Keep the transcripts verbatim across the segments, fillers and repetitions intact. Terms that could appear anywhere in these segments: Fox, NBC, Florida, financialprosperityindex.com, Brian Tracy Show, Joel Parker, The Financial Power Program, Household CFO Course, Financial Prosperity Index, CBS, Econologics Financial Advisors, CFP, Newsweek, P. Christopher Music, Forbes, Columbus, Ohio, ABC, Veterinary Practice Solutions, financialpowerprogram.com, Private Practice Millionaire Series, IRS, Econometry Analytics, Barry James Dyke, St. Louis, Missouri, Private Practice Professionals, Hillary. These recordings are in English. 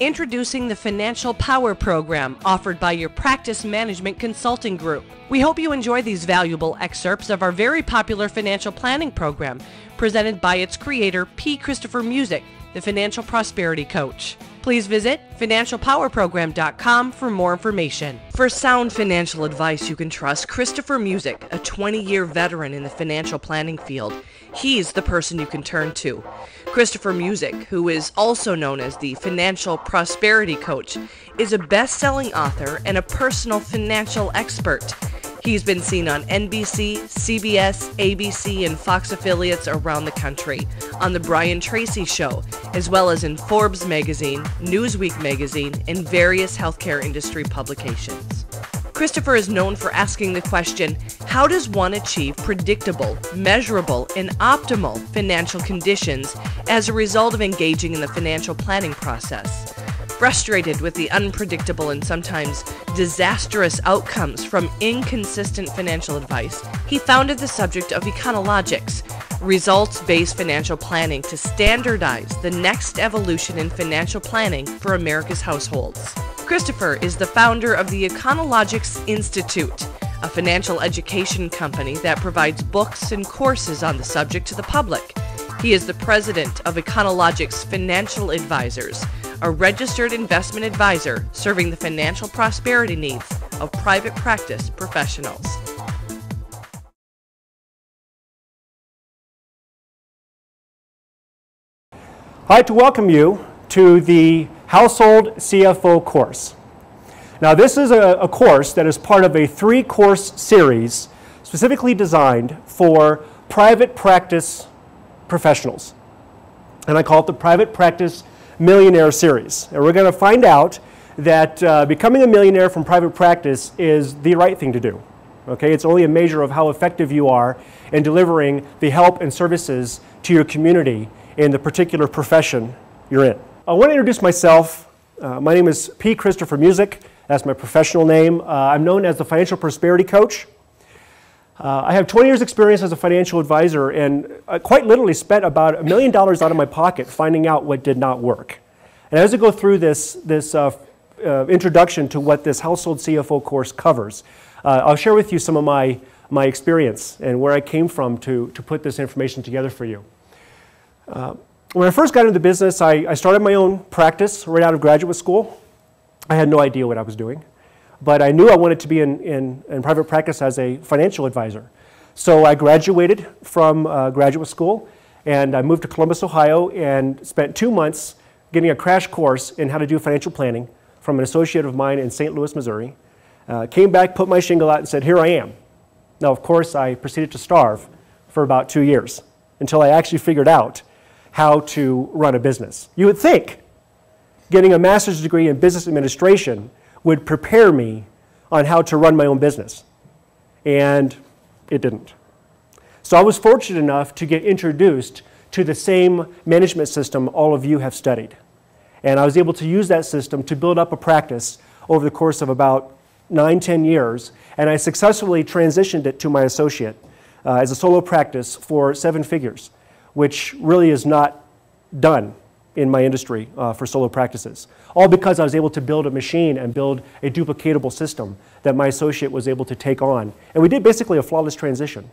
Introducing the Financial Power Program offered by your practice management consulting group. We hope you enjoy these valuable excerpts of our very popular financial planning program presented by its creator, P. Christopher Music, the Financial Prosperity Coach. Please visit financial power program dot com for more information. For sound financial advice you can trust Christopher Music, a twenty-year veteran in the financial planning field. He's the person you can turn to. Christopher Music, who is also known as the Financial Prosperity Coach, is a best-selling author and a personal financial expert. He's been seen on N B C, C B S, A B C, and Fox affiliates around the country, on the Brian Tracy Show, as well as in Forbes magazine, Newsweek magazine, and various healthcare industry publications. Christopher is known for asking the question, how does one achieve predictable, measurable, and optimal financial conditions as a result of engaging in the financial planning process? Frustrated with the unpredictable and sometimes disastrous outcomes from inconsistent financial advice, he founded the subject of Econologics, results-based financial planning to standardize the next evolution in financial planning for America's households. Christopher is the founder of the Econologics Institute, a financial education company that provides books and courses on the subject to the public. He is the president of Econologics Financial Advisors, a registered investment advisor serving the financial prosperity needs of private practice professionals. I'd like to welcome you to the Household C F O Course. Now, this is a, a course that is part of a three-course series specifically designed for private practice professionals. And I call it the Private Practice Millionaire Series. And we're going to find out that uh, becoming a millionaire from private practice is the right thing to do. Okay? It's only a measure of how effective you are in delivering the help and services to your community in the particular profession you're in. I want to introduce myself. Uh, my name is P. Christopher Music. That's my professional name. Uh, I'm known as the Financial Prosperity Coach. Uh, I have twenty years experience as a financial advisor, and I quite literally spent about a million dollars out of my pocket finding out what did not work. And as I go through this, this uh, uh, introduction to what this Household C F O course covers, uh, I'll share with you some of my, my experience and where I came from to, to put this information together for you. Uh, when I first got into business, I, I started my own practice right out of graduate school. I had no idea what I was doing. But I knew I wanted to be in, in, in private practice as a financial advisor. So I graduated from uh, graduate school, and I moved to Columbus, Ohio, and spent two months getting a crash course in how to do financial planning from an associate of mine in Saint Louis, Missouri. Uh, came back, put my shingle out, and said, here I am. Now, of course, I proceeded to starve for about two years until I actually figured out how to run a business. You would think getting a master's degree in business administration would prepare me on how to run my own business, and it didn't. So I was fortunate enough to get introduced to the same management system all of you have studied, and I was able to use that system to build up a practice over the course of about nine, ten years, and I successfully transitioned it to my associate uh, as a solo practice for seven figures, which really is not done in my industry uh, for solo practices, all because I was able to build a machine and build a duplicatable system that my associate was able to take on. And we did basically a flawless transition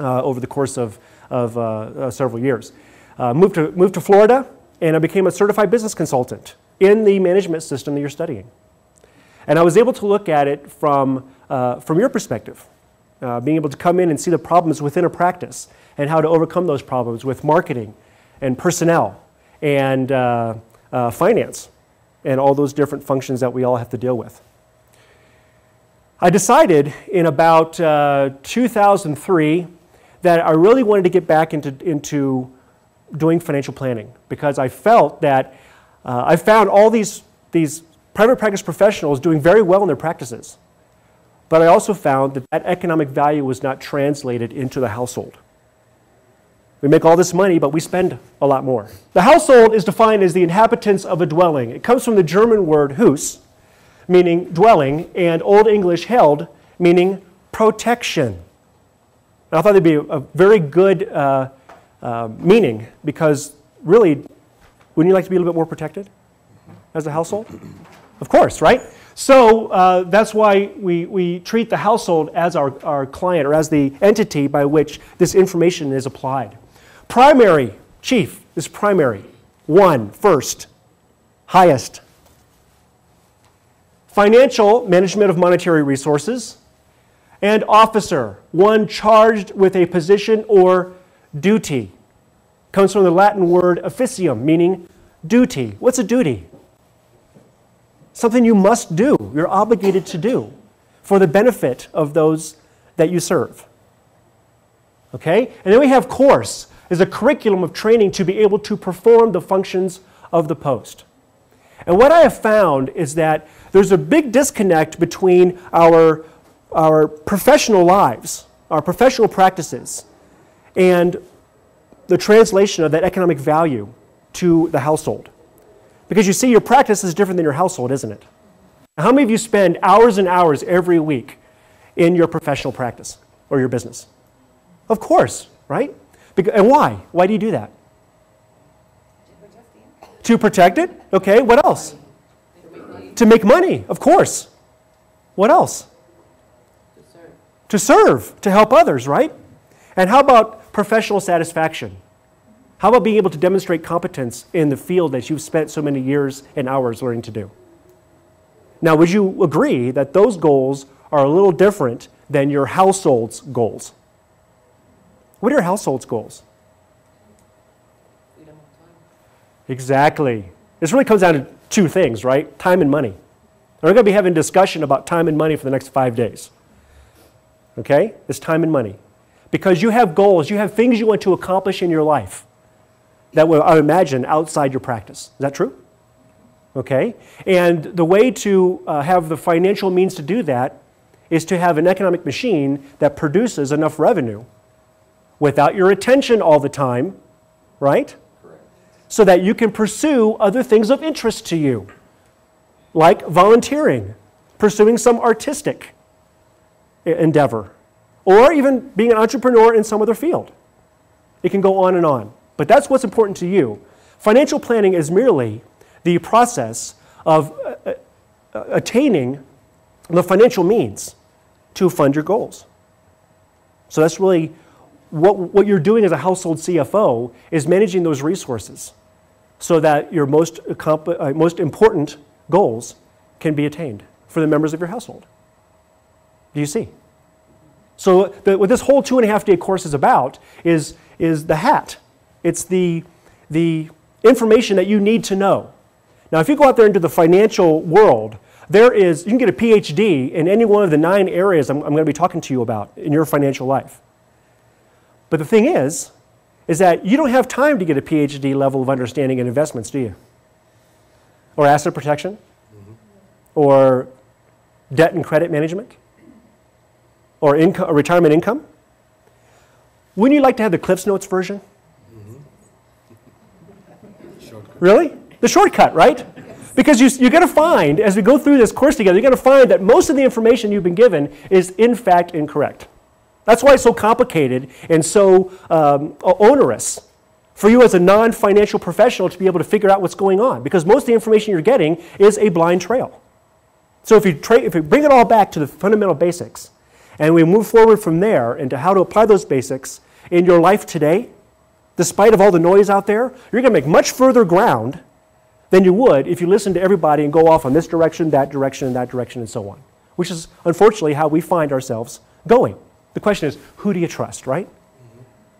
uh, over the course of, of uh, uh, several years. Uh, moved, to, moved to Florida, and I became a certified business consultant in the management system that you're studying. And I was able to look at it from, uh, from your perspective, uh, being able to come in and see the problems within a practice and how to overcome those problems with marketing and personnel and uh, uh, finance, and all those different functions that we all have to deal with. I decided in about uh, two thousand three that I really wanted to get back into, into doing financial planning, because I felt that uh, I found all these, these private practice professionals doing very well in their practices, but I also found that that economic value was not translated into the household. We make all this money, but we spend a lot more. The household is defined as the inhabitants of a dwelling. It comes from the German word Haus, meaning dwelling, and Old English held, meaning protection. And I thought that'd be a very good uh, uh, meaning, because really, wouldn't you like to be a little bit more protected? as a household? Of course, right? So uh, that's why we, we treat the household as our, our client, or as the entity by which this information is applied. Primary, chief, is primary. One, first, highest. Financial, management of monetary resources. And officer, one charged with a position or duty. Comes from the Latin word officium, meaning duty. What's a duty? Something you must do, you're obligated to do for the benefit of those that you serve. Okay? And then we have course, is a curriculum of training to be able to perform the functions of the post. And what I have found is that there's a big disconnect between our our professional lives, our professional practices, and the translation of that economic value to the household. Because you see, your practice is different than your household, isn't it? How many of you spend hours and hours every week in your professional practice or your business? Of course, right? And why? Why do you do that? To protect it? Okay, what else? To make money, of course. What else? To serve, to help others, right? And how about professional satisfaction? How about being able to demonstrate competence in the field that you've spent so many years and hours learning to do? Now, would you agree that those goals are a little different than your household's goals? What are your household's goals? Freedom of time. Exactly. This really comes down to two things, right? Time and money. We're going to be having a discussion about time and money for the next five days. Okay? It's time and money. Because you have goals, you have things you want to accomplish in your life that will, I imagine, outside your practice. Is that true? Okay? And the way to uh, have the financial means to do that is to have an economic machine that produces enough revenue without your attention all the time, right? Correct. So that you can pursue other things of interest to you, like volunteering, pursuing some artistic endeavor, or even being an entrepreneur in some other field. It can go on and on, but that's what's important to you. Financial planning is merely the process of uh, uh, attaining the financial means to fund your goals. So that's really what, what you're doing as a household C F O is managing those resources so that your most, uh, most important goals can be attained for the members of your household. Do you see? So the, what this whole two and a half day course is about is, is the hat. It's the, the information that you need to know. Now, if you go out there into the financial world, there is, you can get a P H D in any one of the nine areas I'm, I'm going to be talking to you about in your financial life. But the thing is, is that you don't have time to get a P H D level of understanding in investments, do you? Or asset protection? Mm-hmm. Or debt and credit management? Or, income, or retirement income? Wouldn't you like to have the Cliff's Notes version? Mm-hmm. Really? The shortcut, right? Yes. Because you, you're going to find, as we go through this course together, you're going to find that most of the information you've been given is in fact incorrect. That's why it's so complicated and so um, onerous for you as a non-financial professional to be able to figure out what's going on, because most of the information you're getting is a blind trail. So if you, tra if you bring it all back to the fundamental basics, and we move forward from there into how to apply those basics in your life today, despite of all the noise out there, you're going to make much further ground than you would if you listen to everybody and go off on this direction, that direction, and that direction, and so on, which is unfortunately how we find ourselves going. The question is, who do you trust, right?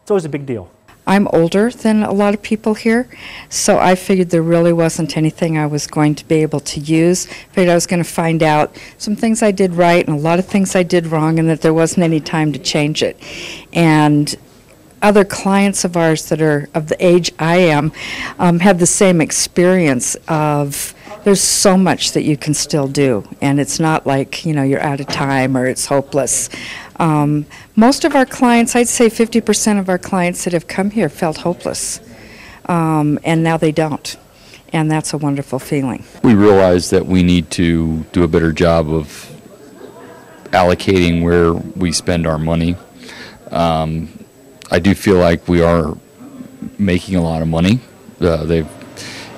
It's always a big deal. I'm older than a lot of people here, so I figured there really wasn't anything I was going to be able to use. I figured I was going to find out some things I did right and a lot of things I did wrong, and that there wasn't any time to change it. And other clients of ours that are of the age I am um, have the same experience of there's so much that you can still do, and it's not like, you know, you're out of time or it's hopeless. Um, most of our clients, I'd say fifty percent of our clients that have come here felt hopeless, um, and now they don't, and that's a wonderful feeling. We realize that we need to do a better job of allocating where we spend our money. Um, I do feel like we are making a lot of money. Uh, they've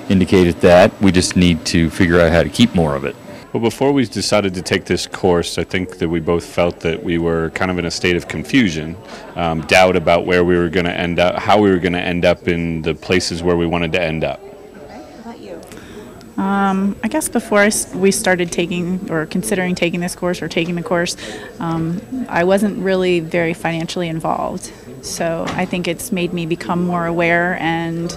indicated that. We just need to figure out how to keep more of it. Well, before we decided to take this course, I think that we both felt that we were kind of in a state of confusion, um, doubt about where we were going to end up, how we were going to end up in the places where we wanted to end up. How about you? Um, I guess before I, we started taking or considering taking this course or taking the course, um, I wasn't really very financially involved. So I think it's made me become more aware and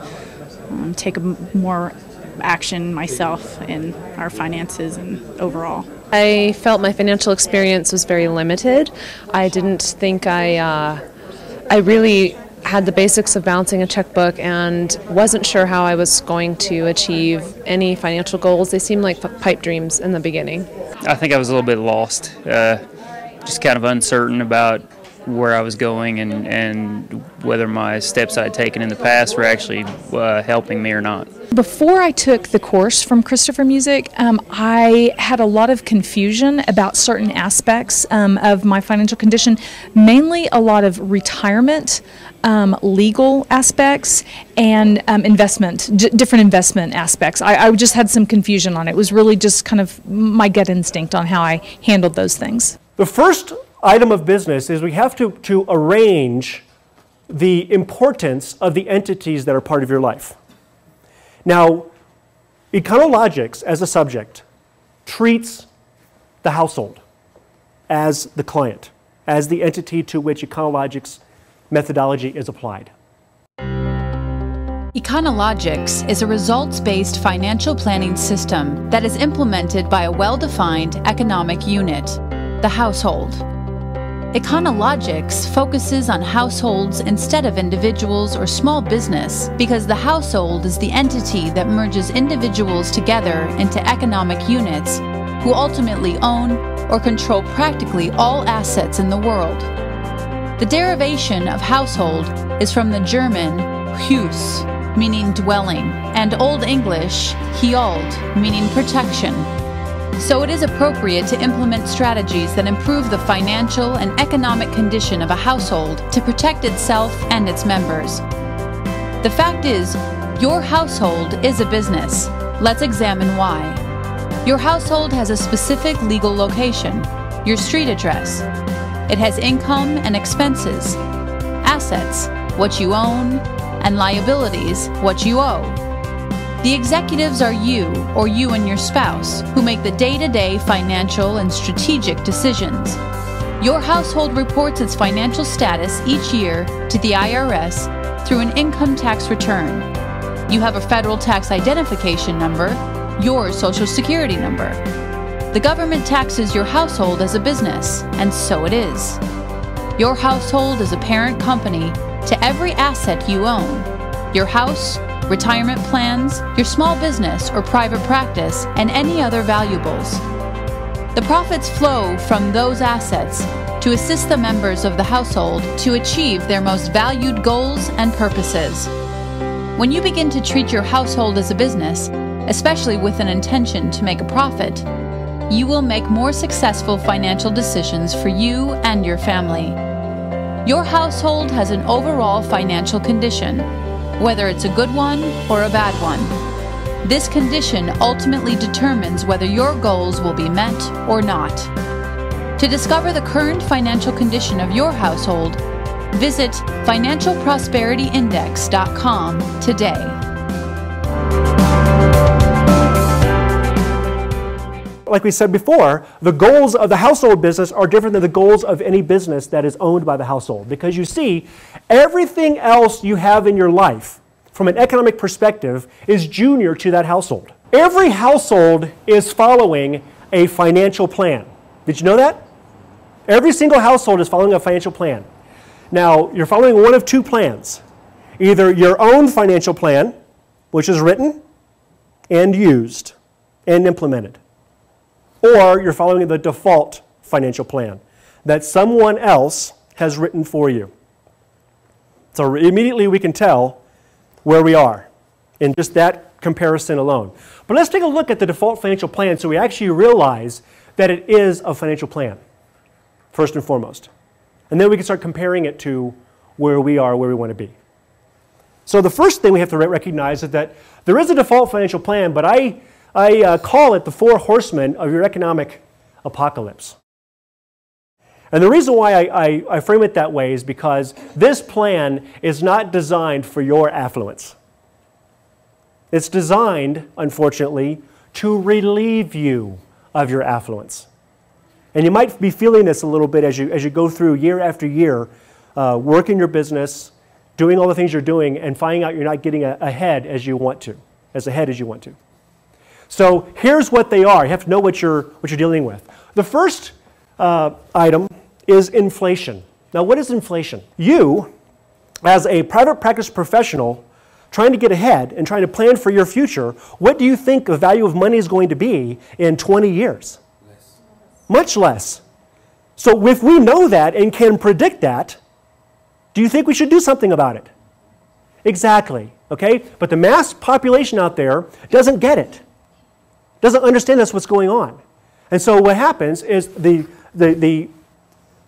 um, take a more action myself in our finances and overall. I felt my financial experience was very limited. I didn't think I, uh, I really had the basics of balancing a checkbook and wasn't sure how I was going to achieve any financial goals. They seemed like pipe dreams in the beginning. I think I was a little bit lost, uh, just kind of uncertain about where I was going and, and whether my steps I had taken in the past were actually uh, helping me or not. Before I took the course from Christopher Music, um, I had a lot of confusion about certain aspects um, of my financial condition, mainly a lot of retirement, um, legal aspects, and um, investment, d different investment aspects. I, I just had some confusion on it. It was really just kind of my gut instinct on how I handled those things. The first item of business is we have to, to arrange the importance of the entities that are part of your life. Now, Econologics as a subject treats the household as the client, as the entity to which Econologics methodology is applied. Econologics is a results-based financial planning system that is implemented by a well-defined economic unit, the household. Econologics focuses on households instead of individuals or small business because the household is the entity that merges individuals together into economic units who ultimately own or control practically all assets in the world. The derivation of household is from the German Haus, meaning dwelling, and Old English Hiold, meaning protection. So it is appropriate to implement strategies that improve the financial and economic condition of a household to protect itself and its members. The fact is, your household is a business. Let's examine why. Your household has a specific legal location, your street address. It has income and expenses, assets, what you own, and liabilities, what you owe. The executives are you, or you and your spouse, who make the day-to-day financial and strategic decisions. Your household reports its financial status each year to the I R S through an income tax return. You have a federal tax identification number, your social security number. The government taxes your household as a business, and so it is. Your household is a parent company to every asset you own, your house, retirement plans, your small business or private practice, and any other valuables. The profits flow from those assets to assist the members of the household to achieve their most valued goals and purposes. When you begin to treat your household as a business, especially with an intention to make a profit, you will make more successful financial decisions for you and your family. Your household has an overall financial condition, whether it's a good one or a bad one. This condition ultimately determines whether your goals will be met or not. To discover the current financial condition of your household, visit financial prosperity index dot com today. Like we said before, the goals of the household business are different than the goals of any business that is owned by the household, because you see, everything else you have in your life, from an economic perspective, is junior to that household. Every household is following a financial plan. Did you know that? Every single household is following a financial plan. Now, you're following one of two plans. Either your own financial plan, which is written and used and implemented, or you're following the default financial plan that someone else has written for you. So immediately we can tell where we are in just that comparison alone. But let's take a look at the default financial plan so we actually realize that it is a financial plan, first and foremost. And then we can start comparing it to where we are, where we want to be. So the first thing we have to recognize is that there is a default financial plan, but I, I uh, call it the four horsemen of your economic apocalypse. And the reason why I, I, I frame it that way is because this plan is not designed for your affluence. It's designed, unfortunately, to relieve you of your affluence. And you might be feeling this a little bit as you, as you go through year after year, uh, working your business, doing all the things you're doing, and finding out you're not getting ahead as you want to, as ahead as you want to. So here's what they are. You have to know what you're, what you're dealing with. The first uh, item is inflation. Now, what is inflation? You, as a private practice professional, trying to get ahead and trying to plan for your future, what do you think the value of money is going to be in twenty years? Less. Much less. So if we know that and can predict that, do you think we should do something about it? Exactly, okay? But the mass population out there doesn't get it, doesn't understand that's what's going on. And so what happens is the, the, the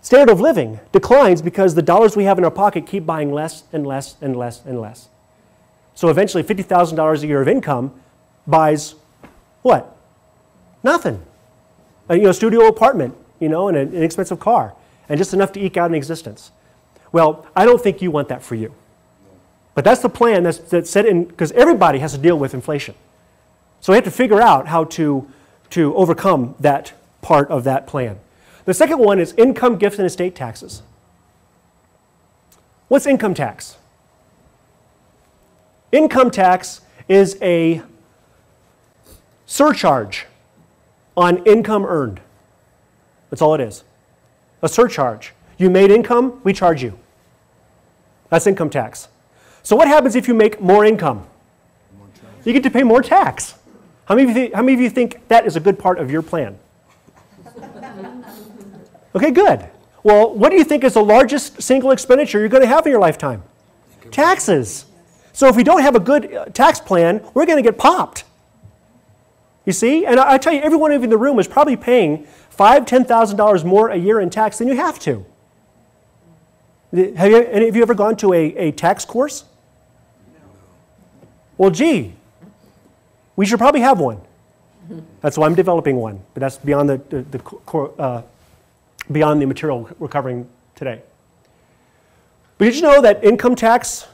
standard of living declines because the dollars we have in our pocket keep buying less and less and less and less. So eventually fifty thousand dollars a year of income buys what? Nothing. A, you know, studio apartment, you know, and an inexpensive car, and just enough to eke out an existence. Well, I don't think you want that for you. But that's the plan that's, that's set in, because everybody has to deal with inflation. So we have to figure out how to, to overcome that part of that plan. The second one is income, gifts, and estate taxes. What's income tax? Income tax is a surcharge on income earned. That's all it is. A surcharge. You made income, we charge you. That's income tax. So what happens if you make more income? More you get to pay more tax. How many of you, how many of you think that is a good part of your plan? Okay, good. Well, what do you think is the largest single expenditure you're going to have in your lifetime? Taxes. So if we don't have a good tax plan, we're going to get popped. You see? And I, I tell you, every one of you in the room is probably paying five thousand, ten thousand dollars more a year in tax than you have to. Have you, any of you ever gone to a, a tax course? No. Well, gee, we should probably have one. That's why I'm developing one, but that's beyond the, the, the, core, uh, beyond the material we're covering today. But did you know that income tax...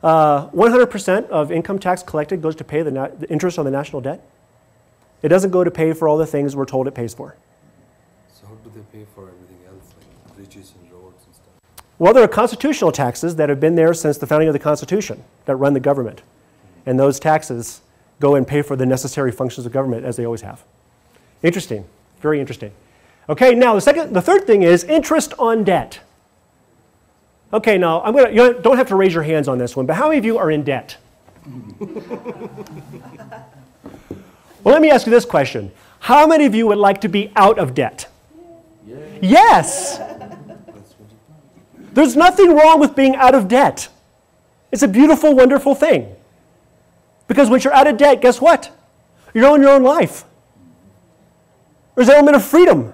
one hundred percent uh, of income tax collected goes to pay the, na the interest on the national debt. It doesn't go to pay for all the things we're told it pays for. So how do they pay for everything else, like bridges and roads and stuff? Well, there are constitutional taxes that have been there since the founding of the Constitution that run the government. Mm-hmm. And those taxes go and pay for the necessary functions of government, as they always have. Interesting. Very interesting. Okay, now the, second, the third thing is interest on debt. Okay, now, I'm gonna, you don't have to raise your hands on this one, but how many of you are in debt? Well, let me ask you this question. How many of you would like to be out of debt? Yeah. Yes! There's nothing wrong with being out of debt. It's a beautiful, wonderful thing. Because once you're out of debt, guess what? You're on your own life. There's an element of freedom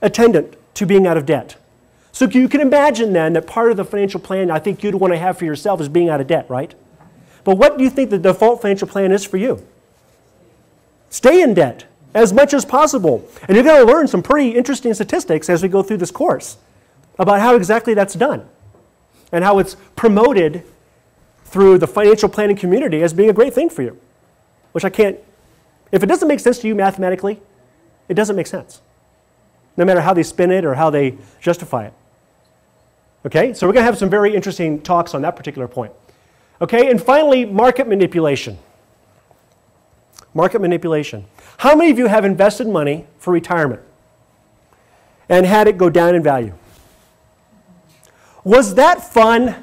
attendant to being out of debt. So you can imagine then that part of the financial plan I think you'd want to have for yourself is being out of debt, right? But what do you think the default financial plan is for you? Stay in debt as much as possible. And you're going to learn some pretty interesting statistics as we go through this course about how exactly that's done and how it's promoted through the financial planning community as being a great thing for you, which I can't, if it doesn't make sense to you mathematically, it doesn't make sense, no matter how they spin it or how they justify it. Okay, so we're going to have some very interesting talks on that particular point. Okay, and finally, market manipulation. Market manipulation. How many of you have invested money for retirement and had it go down in value? Was that fun?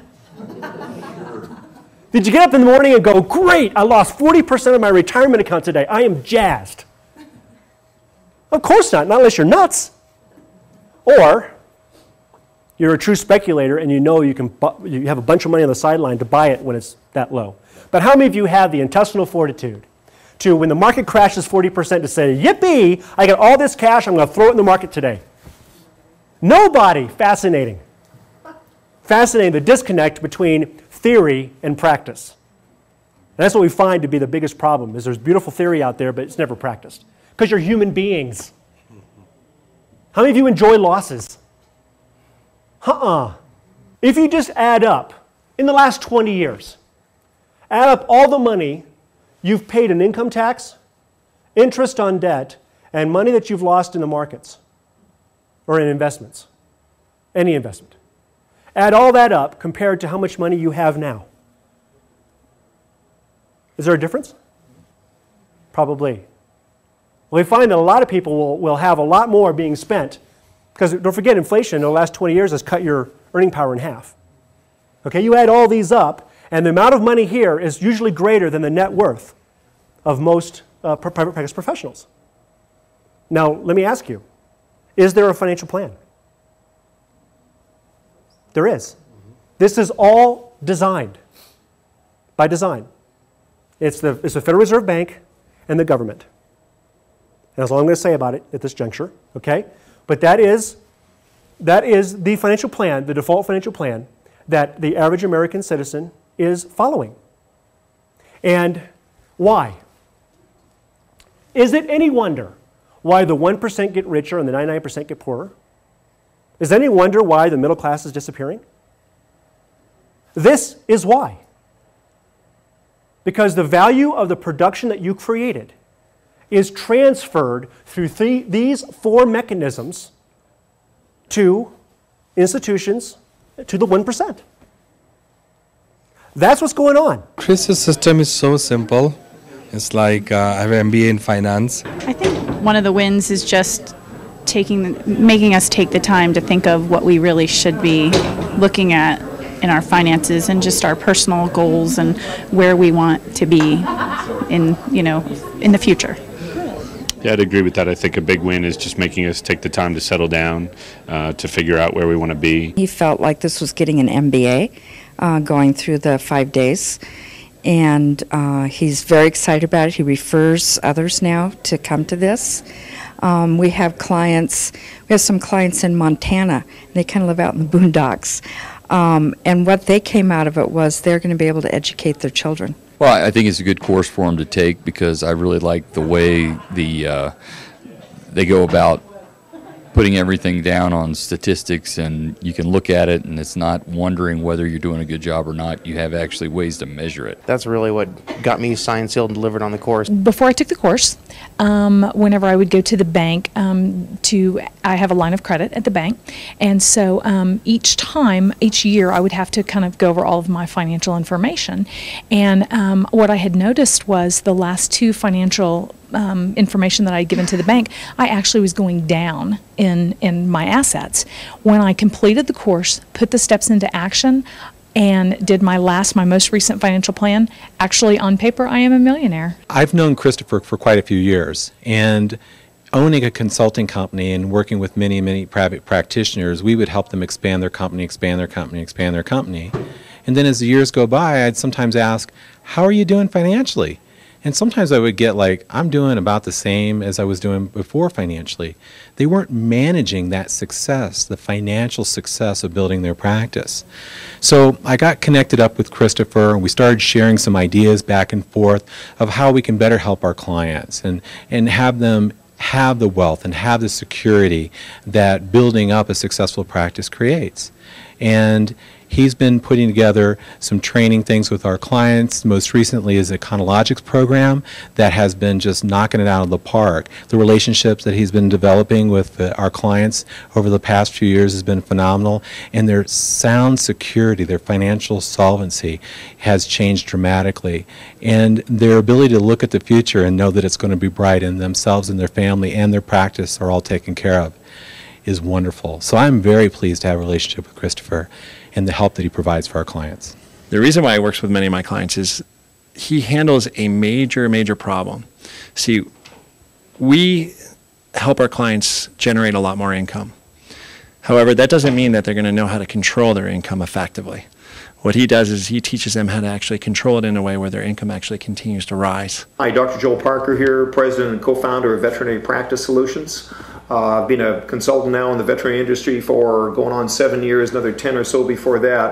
Did you get up in the morning and go, great, I lost forty percent of my retirement account today. I am jazzed. Of course not, not unless you're nuts. Or... you're a true speculator, and you know you can. You have a bunch of money on the sideline to buy it when it's that low. But how many of you have the intestinal fortitude to, when the market crashes forty percent, to say, yippee, I got all this cash, I'm going to throw it in the market today? Nobody. Fascinating. Fascinating, the disconnect between theory and practice. And that's what we find to be the biggest problem, is there's beautiful theory out there, but it's never practiced. Because you're human beings. How many of you enjoy losses? Uh-uh. If you just add up, in the last twenty years, add up all the money you've paid in income tax, interest on debt, and money that you've lost in the markets or in investments, any investment. Add all that up compared to how much money you have now. Is there a difference? Probably. We find that a lot of people will, will have a lot more being spent because, don't forget, inflation in the last twenty years has cut your earning power in half. Okay, you add all these up, and the amount of money here is usually greater than the net worth of most uh, private practice professionals. Now, let me ask you, is there a financial plan? There is. Mm-hmm. This is all designed by design. It's the, it's the Federal Reserve Bank and the government. And that's all I'm going to say about it at this juncture, okay? But that is, that is the financial plan, the default financial plan that the average American citizen is following. And why? Is it any wonder why the one percent get richer and the ninety-nine percent get poorer? Is there any wonder why the middle class is disappearing? This is why. Because the value of the production that you created is transferred through th these four mechanisms to institutions, to the one percent. That's what's going on. Chris's system is so simple. It's like uh, I have an M B A in finance. I think one of the wins is just taking, making us take the time to think of what we really should be looking at in our finances and just our personal goals and where we want to be in, you know, in the future. Yeah, I'd agree with that. I think a big win is just making us take the time to settle down, uh, to figure out where we want to be. He felt like this was getting an M B A, uh, going through the five days, and uh, he's very excited about it. He refers others now to come to this. Um, we have clients, we have some clients in Montana, and they kind of live out in the boondocks. Um, and what they came out of it was they're going to be able to educate their children. Well, I think it's a good course for them to take because I really like the way the uh, they go about putting everything down on statistics, and you can look at it and it's not wondering whether you're doing a good job or not. You have actually ways to measure it. That's really what got me signed, sealed, and delivered on the course. Before I took the course, um, whenever I would go to the bank, um, to I have a line of credit at the bank, and so um, each time, each year, I would have to kind of go over all of my financial information. And um, what I had noticed was the last two financial Um, information that I had given to the bank, I actually was going down in, in my assets. When I completed the course, put the steps into action, and did my last, my most recent financial plan, actually on paper, I am a millionaire. I've known Christopher for quite a few years, and owning a consulting company and working with many, many private practitioners, we would help them expand their company, expand their company, expand their company. And then as the years go by, I'd sometimes ask, how are you doing financially? And sometimes I would get like, I'm doing about the same as I was doing before financially. They weren't managing that success, the financial success of building their practice. So I got connected up with Christopher, and we started sharing some ideas back and forth of how we can better help our clients and, and have them have the wealth and have the security that building up a successful practice creates. And he's been putting together some training things with our clients. Most recently is the Econologics program that has been just knocking it out of the park. The relationships that he's been developing with uh, our clients over the past few years has been phenomenal, and their sound security, their financial solvency has changed dramatically, and their ability to look at the future and know that it's going to be bright, and themselves and their family and their practice are all taken care of, is wonderful. So I'm very pleased to have a relationship with Christopher and the help that he provides for our clients. The reason why he works with many of my clients is he handles a major, major problem. See, we help our clients generate a lot more income. However, that doesn't mean that they're going to know how to control their income effectively. What he does is he teaches them how to actually control it in a way where their income actually continues to rise. Hi, Doctor Joel Parker here, president and co-founder of Veterinary Practice Solutions. Uh, I've been a consultant now in the veterinary industry for going on seven years, another ten or so before that.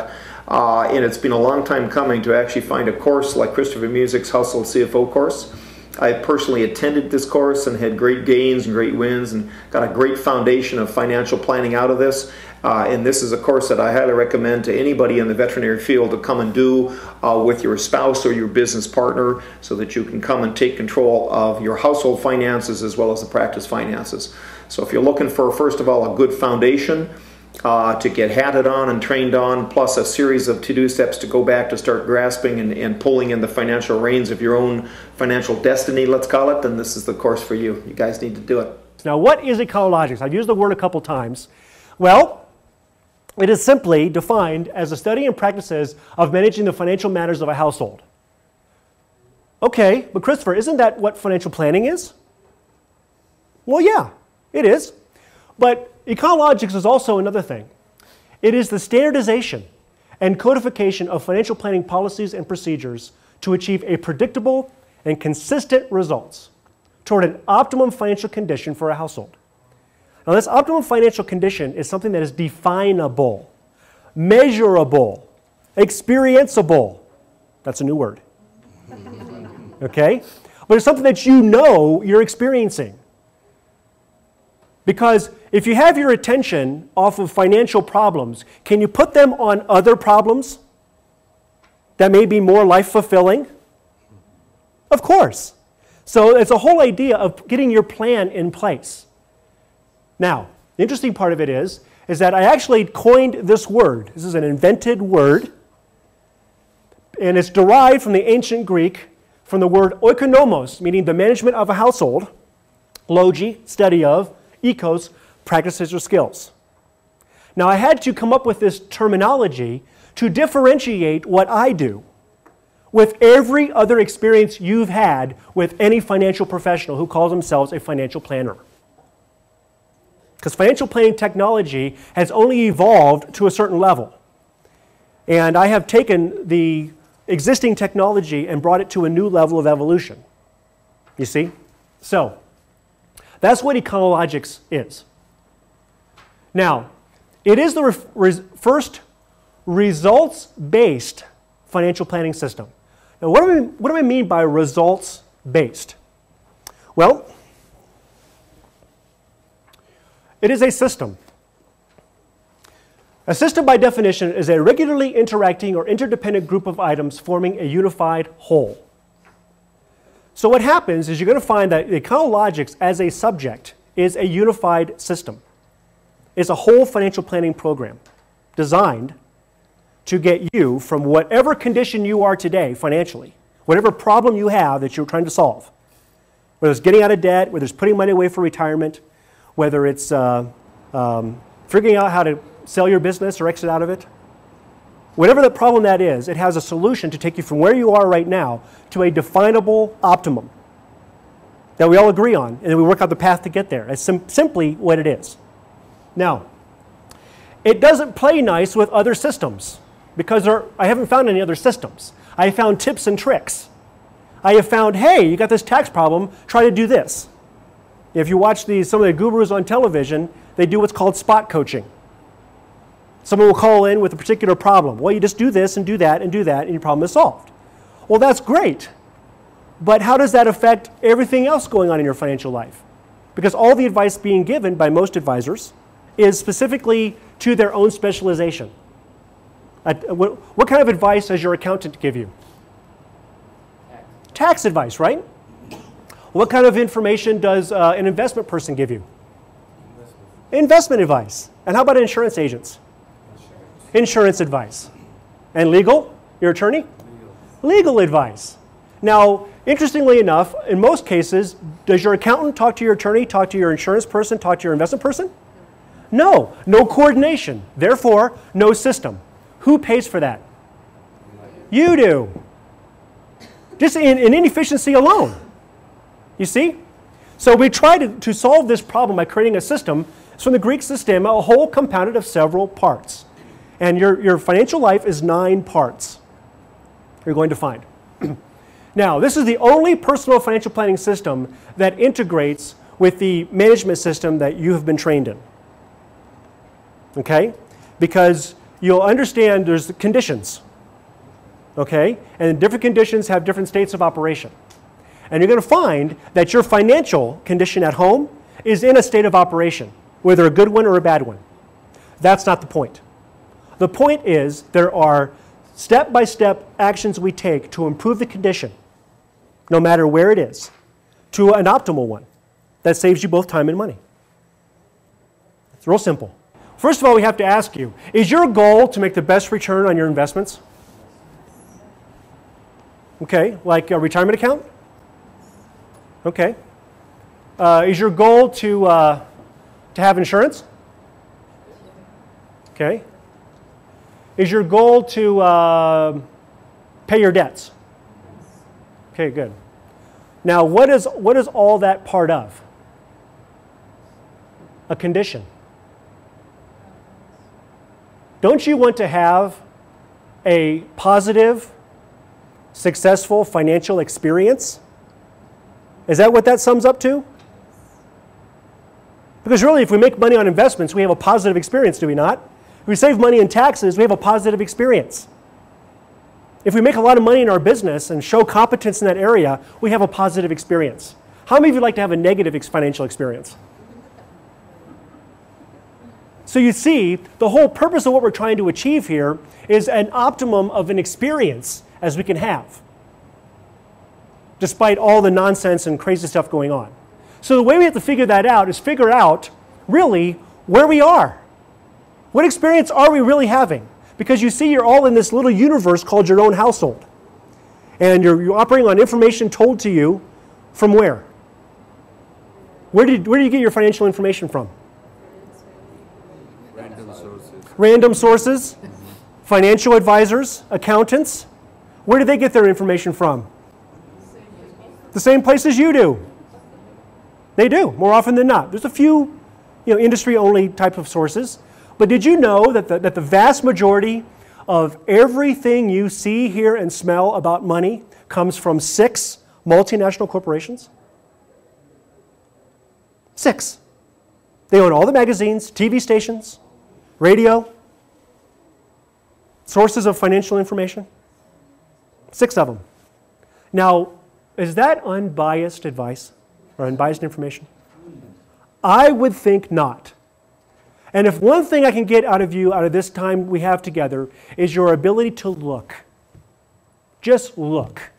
uh, and it's been a long time coming to actually find a course like Christopher Music's Household C F O Course. I personally attended this course and had great gains and great wins and got a great foundation of financial planning out of this. Uh, and this is a course that I highly recommend to anybody in the veterinary field to come and do uh, with your spouse or your business partner, so that you can come and take control of your household finances as well as the practice finances. So if you're looking for, first of all, a good foundation uh, to get hatted on and trained on, plus a series of to-do steps to go back to start grasping and, and pulling in the financial reins of your own financial destiny, let's call it, then this is the course for you. You guys need to do it. Now, what is Econologics? I've used the word a couple times. Well, it is simply defined as the study and practices of managing the financial matters of a household. Okay, but Christopher, isn't that what financial planning is? Well, yeah, it is. But Econologics is also another thing. It is the standardization and codification of financial planning policies and procedures to achieve a predictable and consistent results toward an optimum financial condition for a household. Now, this optimum financial condition is something that is definable, measurable, experienceable. That's a new word. Okay? But it's something that you know you're experiencing. Because if you have your attention off of financial problems, can you put them on other problems that may be more life-fulfilling? Of course. So it's a whole idea of getting your plan in place. Now, the interesting part of it is, is that I actually coined this word. This is an invented word, and it's derived from the ancient Greek, from the word oikonomos, meaning the management of a household, logi, study of, ekos, practices or skills. Now, I had to come up with this terminology to differentiate what I do with every other experience you've had with any financial professional who calls themselves a financial planner. Because financial planning technology has only evolved to a certain level. And I have taken the existing technology and brought it to a new level of evolution. You see? So, that's what Econologics is. Now, it is the ref res first results-based financial planning system. Now, what do, we, what do I mean by results-based? Well, it is a system. A system, by definition, is a regularly interacting or interdependent group of items forming a unified whole. So what happens is you're going to find that Econologics as a subject is a unified system. It's a whole financial planning program designed to get you from whatever condition you are today financially, whatever problem you have that you're trying to solve, whether it's getting out of debt, whether it's putting money away for retirement, whether it's uh, um, figuring out how to sell your business or exit out of it. Whatever the problem that is, it has a solution to take you from where you are right now to a definable optimum that we all agree on, and then we work out the path to get there. That's sim simply what it is. Now, it doesn't play nice with other systems, because there are, I haven't found any other systems. I found tips and tricks. I have found, hey, you got this tax problem, try to do this. If you watch these, some of the gurus on television, they do what's called spot coaching. Someone will call in with a particular problem. Well, you just do this and do that and do that, and your problem is solved. Well, that's great. But how does that affect everything else going on in your financial life? Because all the advice being given by most advisors is specifically to their own specialization. What kind of advice does your accountant give you? Tax, Tax advice, right? What kind of information does uh, an investment person give you? Investment. Investment advice. And how about insurance agents? Insurance. Insurance advice. And legal? Your attorney? Legal. Legal advice. Now, interestingly enough, in most cases, does your accountant talk to your attorney, talk to your insurance person, talk to your investment person? No. No, no coordination. Therefore, no system. Who pays for that? You do. Just in, in inefficiency alone. You see? So we try to, to solve this problem by creating a system. It's from the Greek systema, a whole compounded of several parts. And your, your financial life is nine parts you're going to find. Now, this is the only personal financial planning system that integrates with the management system that you have been trained in. Okay? Because you'll understand there's conditions, okay? And different conditions have different states of operation. And you're going to find that your financial condition at home is in a state of operation, whether a good one or a bad one. That's not the point. The point is there are step-by-step actions we take to improve the condition, no matter where it is, to an optimal one that saves you both time and money. It's real simple. First of all, we have to ask you, is your goal to make the best return on your investments? Okay, like a retirement account? Okay. Uh, is your goal to, uh, to have insurance? Okay. Is your goal to uh, pay your debts? Okay, good. Now, what is, what is all that part of? A condition. Don't you want to have a positive, successful financial experience? Is that what that sums up to? Because really, if we make money on investments, we have a positive experience, do we not? If we save money in taxes, we have a positive experience. If we make a lot of money in our business and show competence in that area, we have a positive experience. How many of you like to have a negative ex- financial experience? So you see, the whole purpose of what we're trying to achieve here is an optimum of an experience as we can have, despite all the nonsense and crazy stuff going on. So the way we have to figure that out is figure out, really, where we are. What experience are we really having? Because you see, you're all in this little universe called your own household. And you're, you're operating on information told to you from where? Where did, where do you get your financial information from? Random sources. Random sources, financial advisors, accountants. Where do they get their information from? The same places you do. They do, more often than not. There's a few you know, industry-only type of sources. But did you know that the, that the vast majority of everything you see, hear, and smell about money comes from six multinational corporations? Six. They own all the magazines, T V stations, radio, sources of financial information. Six of them. Now, is that unbiased advice or unbiased information? I would think not. And if one thing I can get out of you, out of this time we have together, is your ability to look. Just look.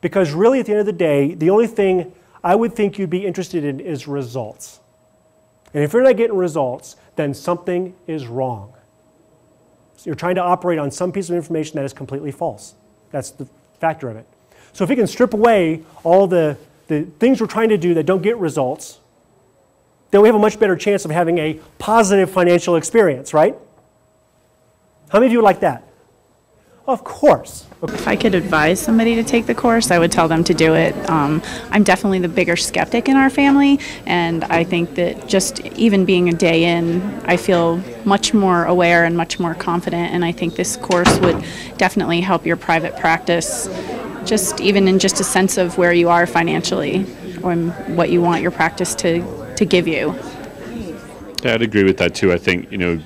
Because really, at the end of the day, the only thing I would think you'd be interested in is results. And if you're not getting results, then something is wrong. So you're trying to operate on some piece of information that is completely false. That's the factor of it. So if you can strip away all the, the things we're trying to do that don't get results, then we have a much better chance of having a positive financial experience, right? How many of you would like that? Of course. Okay. If I could advise somebody to take the course, I would tell them to do it. Um, I'm definitely the bigger skeptic in our family, and I think that just even being a day in, I feel much more aware and much more confident, and I think this course would definitely help your private practice, just even in just a sense of where you are financially or what you want your practice to to give you. Yeah, I'd agree with that too. I think, you know,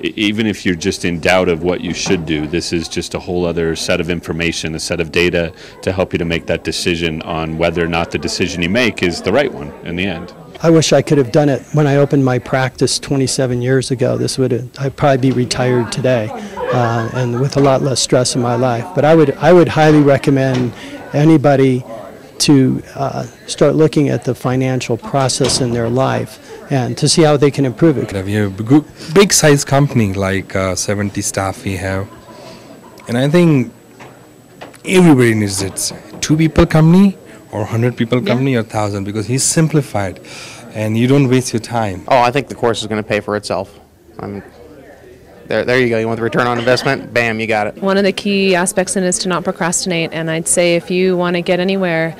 even if you're just in doubt of what you should do, this is just a whole other set of information, a set of data to help you to make that decision on whether or not the decision you make is the right one in the end. I wish I could have done it when I opened my practice twenty-seven years ago. This would have, I'd probably be retired today, uh, and with a lot less stress in my life. But I would, I would highly recommend anybody to uh, start looking at the financial process in their life and to see how they can improve it. We have a big size company, like uh, seventy staff we have, and I think everybody needs it. Two people company or one hundred people company, yeah, or one thousand, because he's simplified and you don't waste your time. Oh, I think the course is going to pay for itself. I mean, There, there you go. You want the return on investment? Bam, you got it. One of the key aspects in it is to not procrastinate, and I'd say if you want to get anywhere,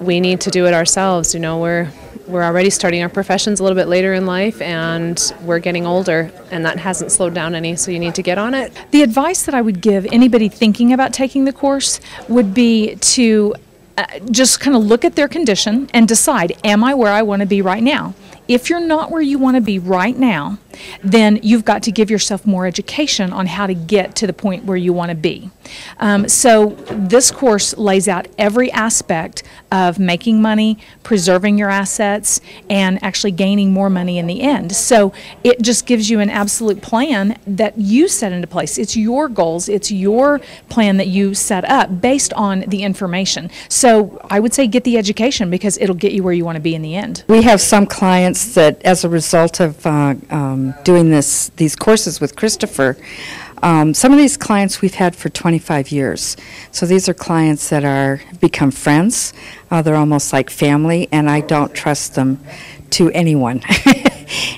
we need to do it ourselves. You know, we're we're already starting our professions a little bit later in life, and we're getting older, and that hasn't slowed down any, so you need to get on it. The advice that I would give anybody thinking about taking the course would be to uh, just kind of look at their condition and decide, am I where I want to be right now? If you're not where you want to be right now, then you've got to give yourself more education on how to get to the point where you want to be. Um, so this course lays out every aspect of making money, preserving your assets, and actually gaining more money in the end. So it just gives you an absolute plan that you set into place. It's your goals, it's your plan that you set up based on the information. So I would say get the education, because it'll get you where you want to be in the end. We have some clients that as a result of uh, um, doing this, these courses with Christopher, Um, some of these clients we've had for twenty-five years. So these are clients that are become friends. Uh, they're almost like family, and I don't trust them to anyone.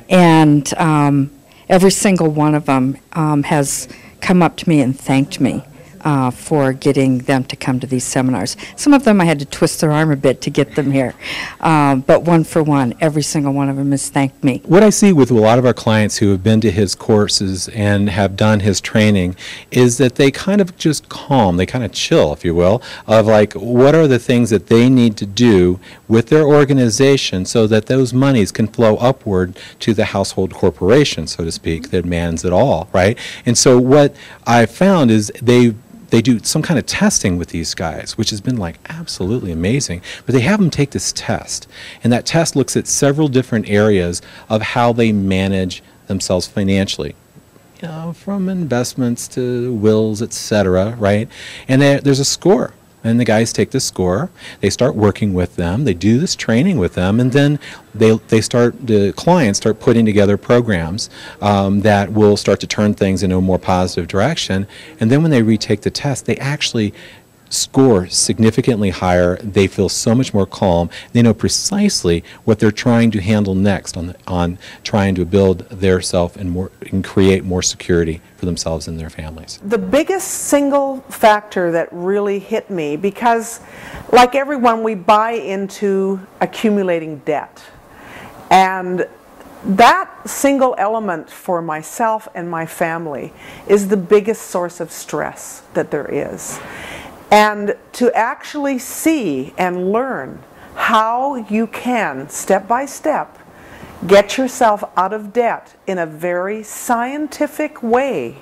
And um, every single one of them um, has come up to me and thanked me uh, for getting them to come to these seminars. Some of them I had to twist their arm a bit to get them here. Um, but one for one, every single one of them has thanked me. What I see with a lot of our clients who have been to his courses and have done his training is that they kind of just calm, they kind of chill, if you will, of like, what are the things that they need to do with their organization so that those monies can flow upward to the household corporation, so to speak, that mans it all, right? And so what I found is they They do some kind of testing with these guys, which has been like absolutely amazing. But they have them take this test, and that test looks at several different areas of how they manage themselves financially, you know, from investments to wills, et cetera, right? And there, there's a score. And the guys take this score, they start working with them, they do this training with them, and then they, they start, the clients start putting together programs um, that will start to turn things in a more positive direction. And then when they retake the test, they actually score significantly higher. They feel so much more calm. They know precisely what they're trying to handle next on the, on trying to build their self and more and create more security for themselves and their families. The biggest single factor that really hit me, because like everyone, we buy into accumulating debt, and that single element for myself and my family is the biggest source of stress that there is. And to actually see and learn how you can, step by step, get yourself out of debt in a very scientific way,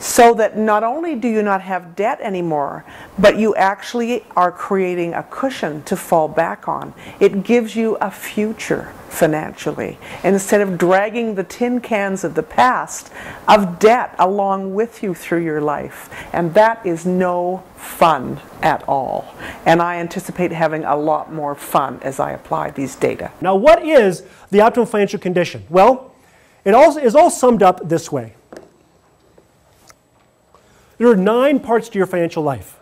so that not only do you not have debt anymore, but you actually are creating a cushion to fall back on. It gives you a future financially, instead of dragging the tin cans of the past of debt along with you through your life. And that is no fun at all. And I anticipate having a lot more fun as I apply these data. Now, what is the optimal financial condition? Well, it all is all summed up this way. There are nine parts to your financial life.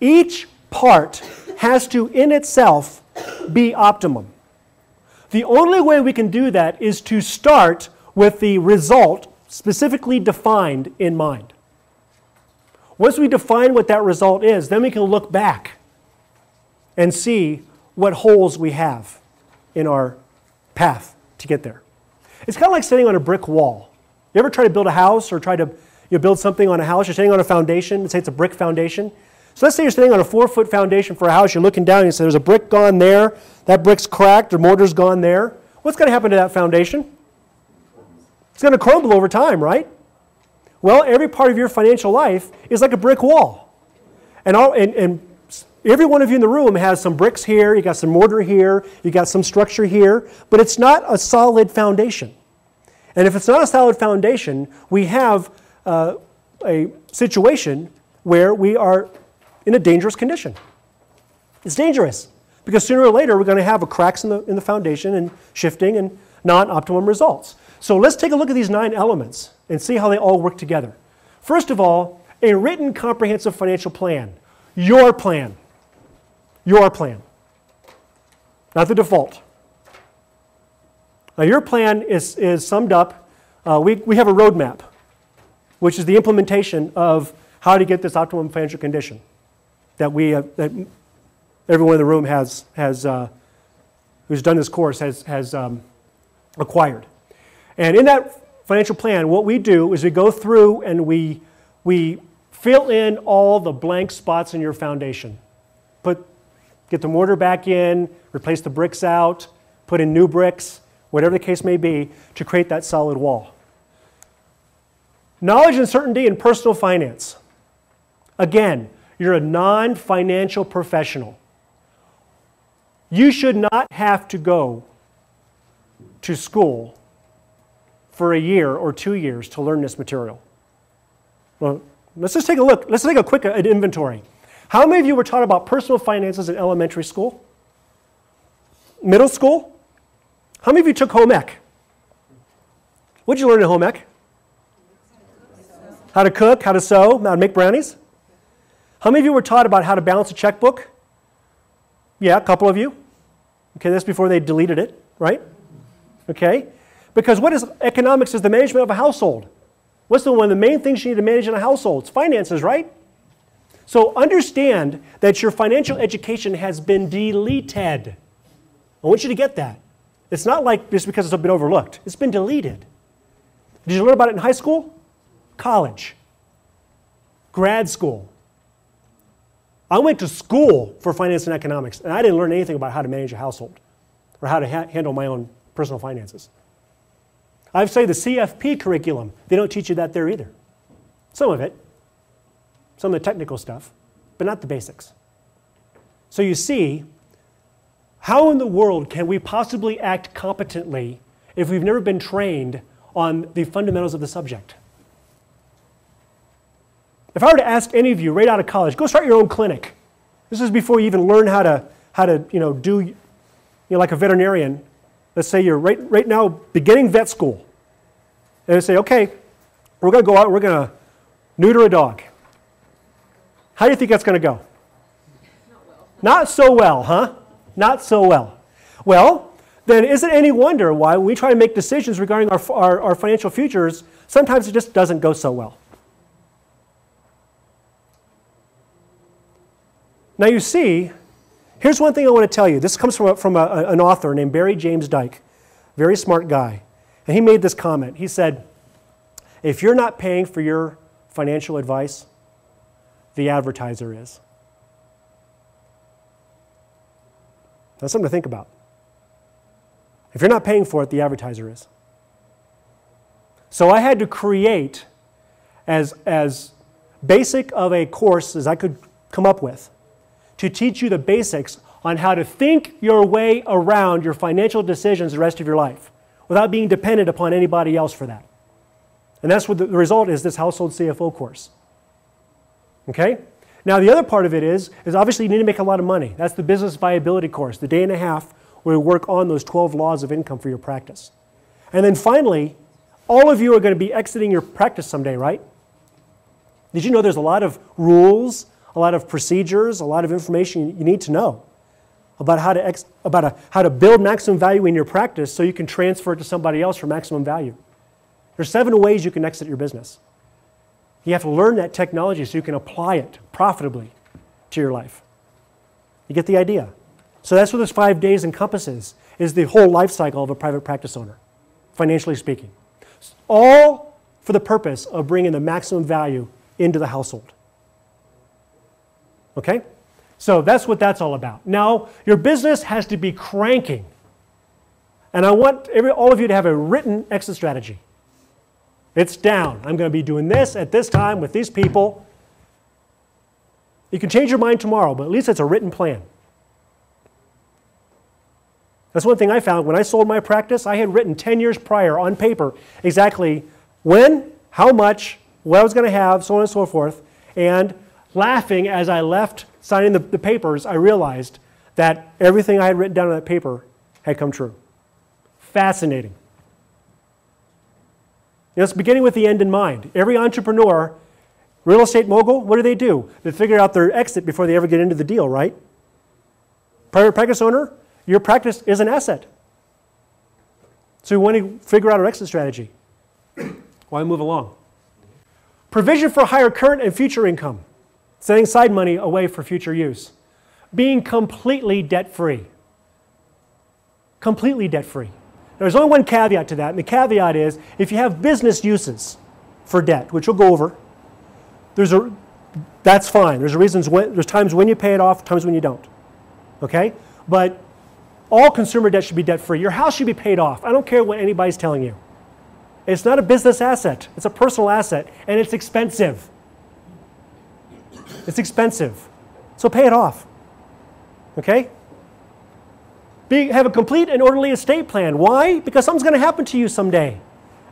Each part has to, in itself, be optimum. The only way we can do that is to start with the result specifically defined in mind. Once we define what that result is, then we can look back and see what holes we have in our path to get there. It's kind of like standing on a brick wall. You ever try to build a house or try to you build something on a house, you're standing on a foundation, let's say it's a brick foundation. So let's say you're standing on a four foot foundation for a house, you're looking down and you say there's a brick gone there, that brick's cracked, or mortar's gone there. What's going to happen to that foundation? It's going to crumble over time, right? Well, every part of your financial life is like a brick wall. And, all, and, and every one of you in the room has some bricks here, you got some mortar here, you got some structure here, but it's not a solid foundation. And if it's not a solid foundation, we have Uh, a situation where we are in a dangerous condition. It's dangerous because sooner or later we're going to have a cracks in the, in the foundation and shifting and non-optimum results. So let's take a look at these nine elements and see how they all work together. First of all, a written comprehensive financial plan. Your plan. Your plan. Not the default. Now your plan is, is summed up. Uh, we, we have a roadmap, which is the implementation of how to get this optimum financial condition that we, uh, that everyone in the room has, has uh, who's done this course has, has um, acquired. And in that financial plan, what we do is we go through and we, we fill in all the blank spots in your foundation. Put, get the mortar back in, replace the bricks out, put in new bricks. whatever the case may be, to create that solid wall. Knowledge and certainty in personal finance. Again, you're a non-financial professional. You should not have to go to school for a year or two years to learn this material. Well, let's just take a look. Let's take a quick an inventory. How many of you were taught about personal finances in elementary school? Middle school? How many of you took home ec? What did you learn in home ec? How to cook, how to sew, how to make brownies? How many of you were taught about how to balance a checkbook? Yeah, a couple of you. Okay, that's before they deleted it, right? Okay, because what is economics is the management of a household. What's the one of the main things you need to manage in a household? It's finances, right? So understand that your financial education has been deleted. I want you to get that. It's not like just because it's been overlooked. It's been deleted. Did you learn about it in high school? College. Grad school. I went to school for finance and economics, and I didn't learn anything about how to manage a household or how to ha handle my own personal finances. I'd say the C F P curriculum, they don't teach you that there either. Some of it. Some of the technical stuff, but not the basics. So you see, how in the world can we possibly act competently if we've never been trained on the fundamentals of the subject? If I were to ask any of you right out of college, go start your own clinic. This is before you even learn how to, how to you know, do, you know, like a veterinarian. Let's say you're right, right now beginning vet school. And they say, okay, we're going to go out and we're going to neuter a dog. How do you think that's going to go? Not well. Not so well, huh? Not so well. Well, then is it any wonder why when we try to make decisions regarding our, our, our financial futures, sometimes it just doesn't go so well. Now you see, here's one thing I want to tell you. This comes from, a, from a, an author named Barry James Dyke, very smart guy. And he made this comment. He said, if you're not paying for your financial advice, the advertiser is. That's something to think about. If you're not paying for it, the advertiser is. So I had to create as, as basic of a course as I could come up with to teach you the basics on how to think your way around your financial decisions the rest of your life without being dependent upon anybody else for that. And that's what the result is, this Household C F O course. Okay? Now the other part of it is, is obviously you need to make a lot of money. That's the business viability course, the day and a half where we work on those twelve laws of income for your practice. And then finally, all of you are going to be exiting your practice someday, right? Did you know there's a lot of rules, a lot of procedures, a lot of information you need to know about how to, ex about a, how to build maximum value in your practice so you can transfer it to somebody else for maximum value. There's seven ways you can exit your business. You have to learn that technology so you can apply it profitably to your life. You get the idea. So that's what this five days encompasses, is the whole life cycle of a private practice owner, financially speaking. All for the purpose of bringing the maximum value into the household. Okay? So that's what that's all about. Now, your business has to be cranking. And I want every, all of you to have a written exit strategy. It's down. I'm going to be doing this at this time with these people. You can change your mind tomorrow, but at least it's a written plan. That's one thing I found. When I sold my practice, I had written ten years prior on paper exactly when, how much, what I was going to have, so on and so forth. And laughing as I left signing the, the papers, I realized that everything I had written down on that paper had come true. Fascinating. You know, it's beginning with the end in mind. Every entrepreneur, real estate mogul, what do they do? They figure out their exit before they ever get into the deal, right? Private practice owner, your practice is an asset. So we want to figure out our exit strategy while we move along. Provision for higher current and future income. Setting side money away for future use. Being completely debt-free. Completely debt-free. There's only one caveat to that, and the caveat is if you have business uses for debt, which we'll go over, there's a, that's fine. There's, a reasons when, there's times when you pay it off, times when you don't, okay? But All consumer debt should be debt-free. Your house should be paid off. I don't care what anybody's telling you. It's not a business asset. It's a personal asset, and it's expensive. It's expensive. So pay it off, okay? Be, have a complete and orderly estate plan. Why? Because something's going to happen to you someday.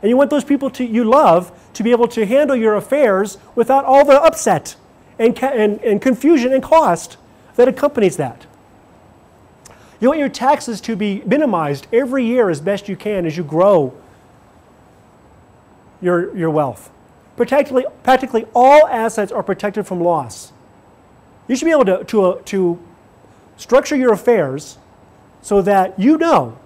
And you want those people to, you love to be able to handle your affairs without all the upset and, and, and confusion and cost that accompanies that. You want your taxes to be minimized every year as best you can as you grow your, your wealth. Practically, practically all assets are protected from loss. You should be able to, to, uh, to structure your affairs so that you know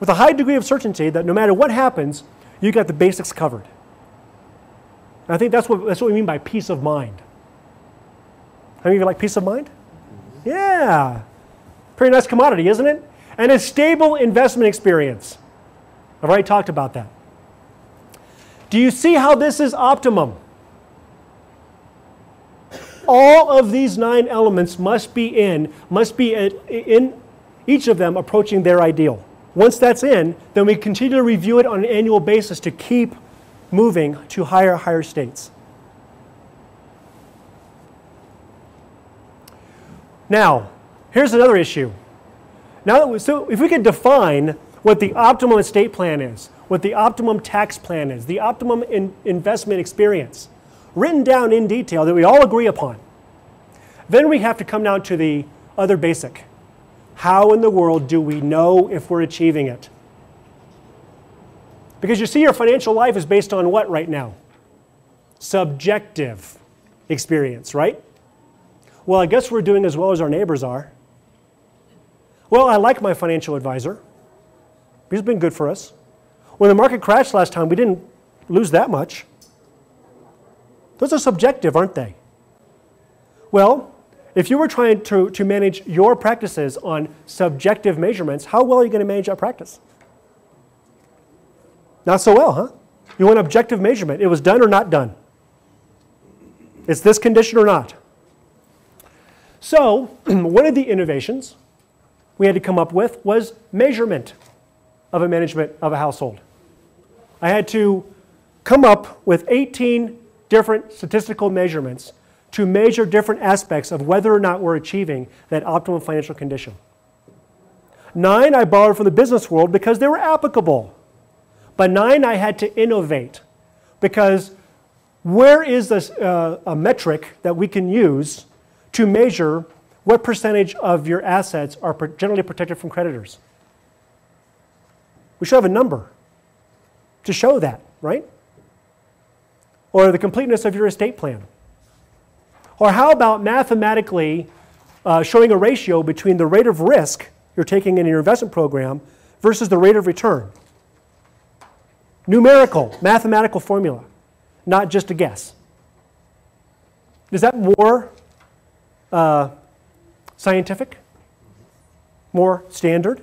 with a high degree of certainty that no matter what happens, you got the basics covered. And I think that's what, that's what we mean by peace of mind. How many of you like peace of mind? Yeah. Pretty nice commodity, isn't it? And a stable investment experience. I've already talked about that. Do you see how this is optimum? All of these nine elements must be in, must be in, in each of them approaching their ideal. Once that's in, then we continue to review it on an annual basis to keep moving to higher, higher states. Now, here's another issue. Now, that we, so if we could define what the optimum estate plan is, what the optimum tax plan is, the optimum in investment experience, written down in detail that we all agree upon, then we have to come down to the other basic. How in the world do we know if we're achieving it? Because you see, your financial life is based on what right now? Subjective experience, right? Well, I guess we're doing as well as our neighbors are. Well, I like my financial advisor. He's been good for us. When the market crashed last time, we didn't lose that much. Those are subjective, aren't they? Well, if you were trying to, to manage your practices on subjective measurements, how well are you going to manage that practice? Not so well, huh? You want objective measurement. It was done or not done. It's this condition or not. So one of the innovations we had to come up with was measurement of a management of a household. I had to come up with eighteen different statistical measurements to measure different aspects of whether or not we're achieving that optimal financial condition. Nine I borrowed from the business world because they were applicable. But nine I had to innovate because where is this, uh, a metric that we can use to measure what percentage of your assets are generally protected from creditors? We should have a number to show that, right? Or the completeness of your estate plan. Or how about mathematically uh, showing a ratio between the rate of risk you're taking in your investment program versus the rate of return? Numerical, mathematical formula, not just a guess. Is that more Uh, scientific, more standard?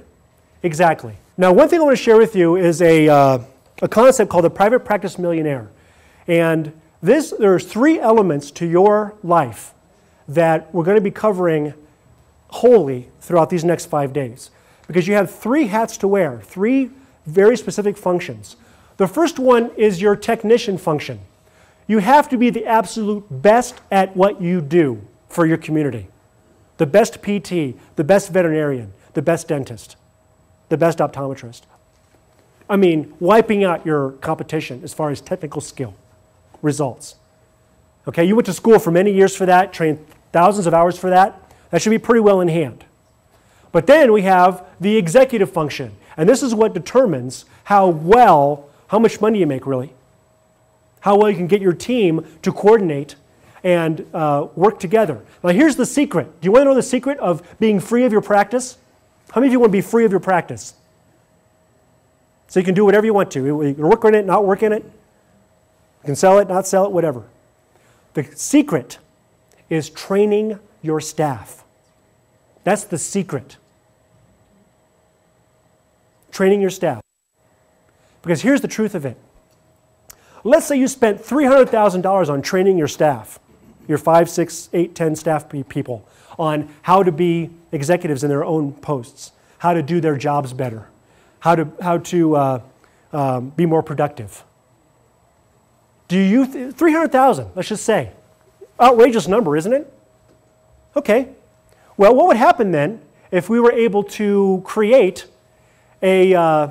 Exactly. Now, one thing I want to share with you is a, uh, a concept called the Private Practice Millionaire. And this, there's three elements to your life that we're going to be covering wholly throughout these next five days. Because you have three hats to wear, three very specific functions. The first one is your technician function. You have to be the absolute best at what you do for your community. The best P T, the best veterinarian, the best dentist, the best optometrist. I mean, wiping out your competition as far as technical skill results. Okay, you went to school for many years for that, trained thousands of hours for that. That should be pretty well in hand. But then we have the executive function, and this is what determines how well, how much money you make really, how well you can get your team to coordinate and uh, work together. Now here's the secret. Do you want to know the secret of being free of your practice? How many of you want to be free of your practice? So you can do whatever you want to. You can work in it, not work in it. You can sell it, not sell it, whatever. The secret is training your staff. That's the secret. Training your staff. Because here's the truth of it. Let's say you spent three hundred thousand dollars on training your staff. your five, six, eight, ten staff people on how to be executives in their own posts, how to do their jobs better, how to, how to uh, um, be more productive. Do you, th three hundred thousand, let's just say. Outrageous number, isn't it? Okay. Well, what would happen then if we were able to create a uh,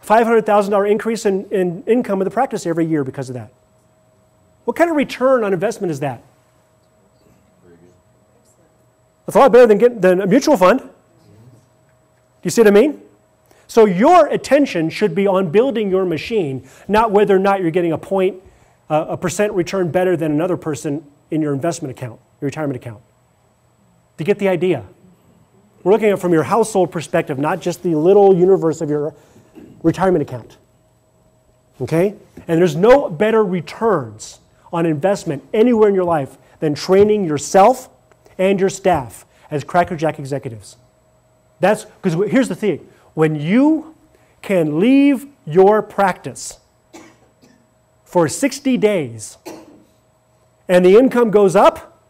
five hundred thousand dollar increase in, in income of the practice every year because of that? What kind of return on investment is that? That's a lot better than, getting, than a mutual fund. Do you see what I mean? So your attention should be on building your machine, not whether or not you're getting a point, uh, a percent return better than another person in your investment account, your retirement account. Do you get the idea? We're looking at it from your household perspective, not just the little universe of your retirement account. Okay? And there's no better returns on investment anywhere in your life than training yourself and your staff as crackerjack executives. That's because here's the thing. When you can leave your practice for sixty days and the income goes up,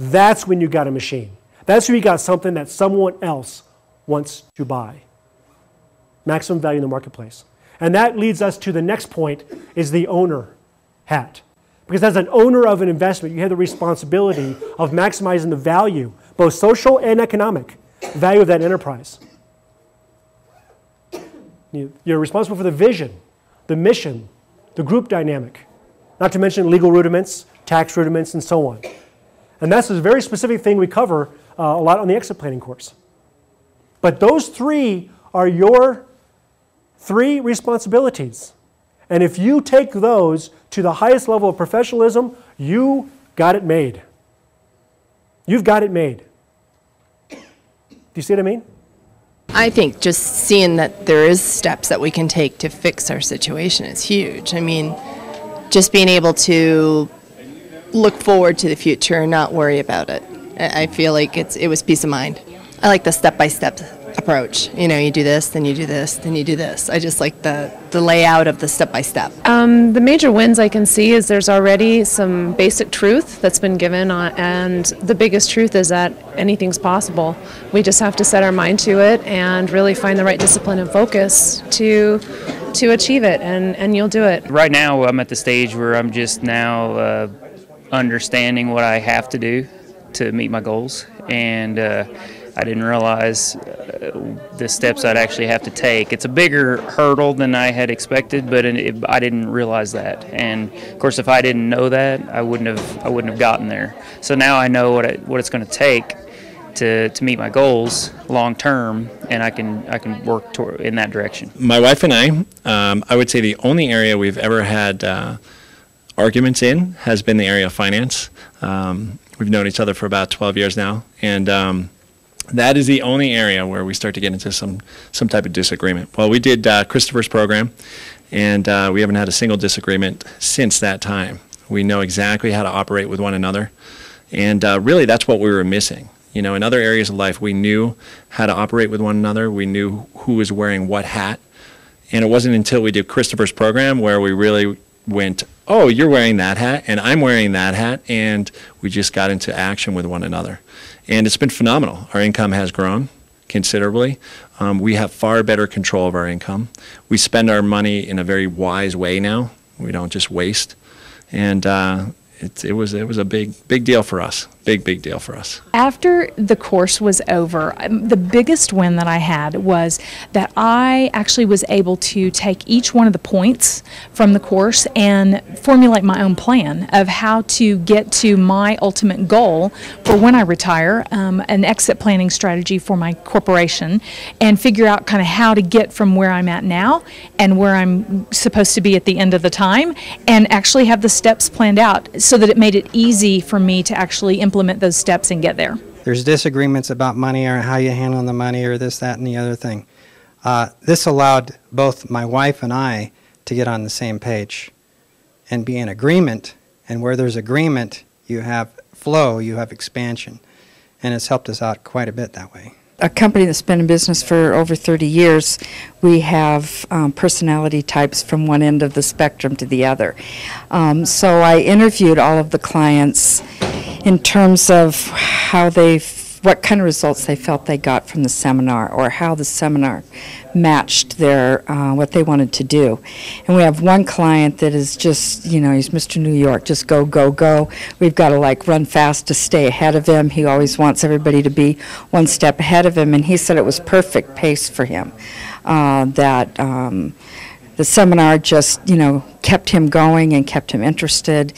that's when you got a machine. That's when you got something that someone else wants to buy. Maximum value in the marketplace. And that leads us to the next point, is the owner hat. Because as an owner of an investment, you have the responsibility of maximizing the value, both social and economic, value of that enterprise. You're responsible for the vision, the mission, the group dynamic, not to mention legal rudiments, tax rudiments, and so on. And that's a very specific thing we cover uh, a lot on the exit planning course. But those three are your three responsibilities. And if you take those to the highest level of professionalism, you got it made. You've got it made. Do you see what I mean? I think just seeing that there is steps that we can take to fix our situation is huge. I mean, just being able to look forward to the future and not worry about it. I feel like it's, it was peace of mind. I like the step-by-step approach. You know, you do this, then you do this, then you do this. I just like the, the layout of the step-by-step. -step. Um, the major wins I can see is there's already some basic truth that's been given, on, and the biggest truth is that anything's possible. We just have to set our mind to it and really find the right discipline and focus to to achieve it, and, and you'll do it. Right now I'm at the stage where I'm just now uh, understanding what I have to do to meet my goals, and uh, I didn't realize uh, the steps I'd actually have to take. It's a bigger hurdle than I had expected, but it, it, I didn't realize that. And of course, if I didn't know that, I wouldn't have I wouldn't have gotten there. So now I know what it, what it's going to take to to meet my goals long term, and I can I can work toward, in that direction. My wife and I, um, I would say the only area we've ever had uh, arguments in has been the area of finance. Um, we've known each other for about twelve years now, and um, that is the only area where we start to get into some, some type of disagreement. Well, we did uh, Christopher's program, and uh, we haven't had a single disagreement since that time. We know exactly how to operate with one another, and uh, really that's what we were missing. You know, in other areas of life, we knew how to operate with one another. We knew who was wearing what hat, and it wasn't until we did Christopher's program where we really went, oh, you're wearing that hat, and I'm wearing that hat, and we just got into action with one another. And it's been phenomenal. Our income has grown considerably. Um, we have far better control of our income. We spend our money in a very wise way now. We don't just waste. And uh, it, it was it was a big big deal for us. Big big deal for us. After the course was over, the biggest win that I had was that I actually was able to take each one of the points from the course and formulate my own plan of how to get to my ultimate goal for when I retire, um, an exit planning strategy for my corporation, and figure out kind of how to get from where I'm at now and where I'm supposed to be at the end of the time, and actually have the steps planned out so that it made it easy for me to actually implement implement those steps and get there. There's disagreements about money or how you handle the money or this, that, and the other thing. Uh, this allowed both my wife and I to get on the same page and be in agreement, and where there's agreement, you have flow, you have expansion, and it's helped us out quite a bit that way. a company that's been in business for over thirty years, we have um, personality types from one end of the spectrum to the other. Um, so I interviewed all of the clients in terms of how they, what kind of results they felt they got from the seminar, or how the seminar matched their uh, what they wanted to do. And we have one client that is just, you know, he's Mister New York, just go, go, go. We've got to like run fast to stay ahead of him. He always wants everybody to be one step ahead of him, and he said it was perfect pace for him. Uh, that um, the seminar just, you know, kept him going and kept him interested.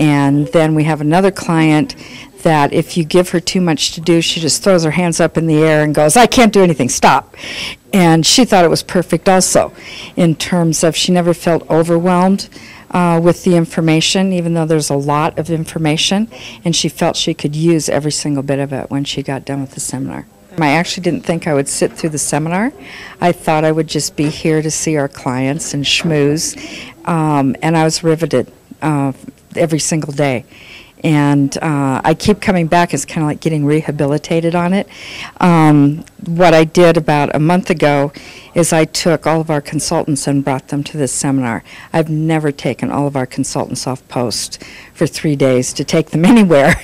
And then we have another client that if you give her too much to do, she just throws her hands up in the air and goes, I can't do anything, stop. And she thought it was perfect also, in terms of she never felt overwhelmed uh, with the information, even though there's a lot of information, and she felt she could use every single bit of it when she got done with the seminar. I actually didn't think I would sit through the seminar. I thought I would just be here to see our clients and schmooze, um, and I was riveted uh, every single day. And uh, I keep coming back. It's kind of like getting rehabilitated on it. Um, what I did about a month ago is I took all of our consultants and brought them to this seminar. I've never taken all of our consultants off post for three days to take them anywhere.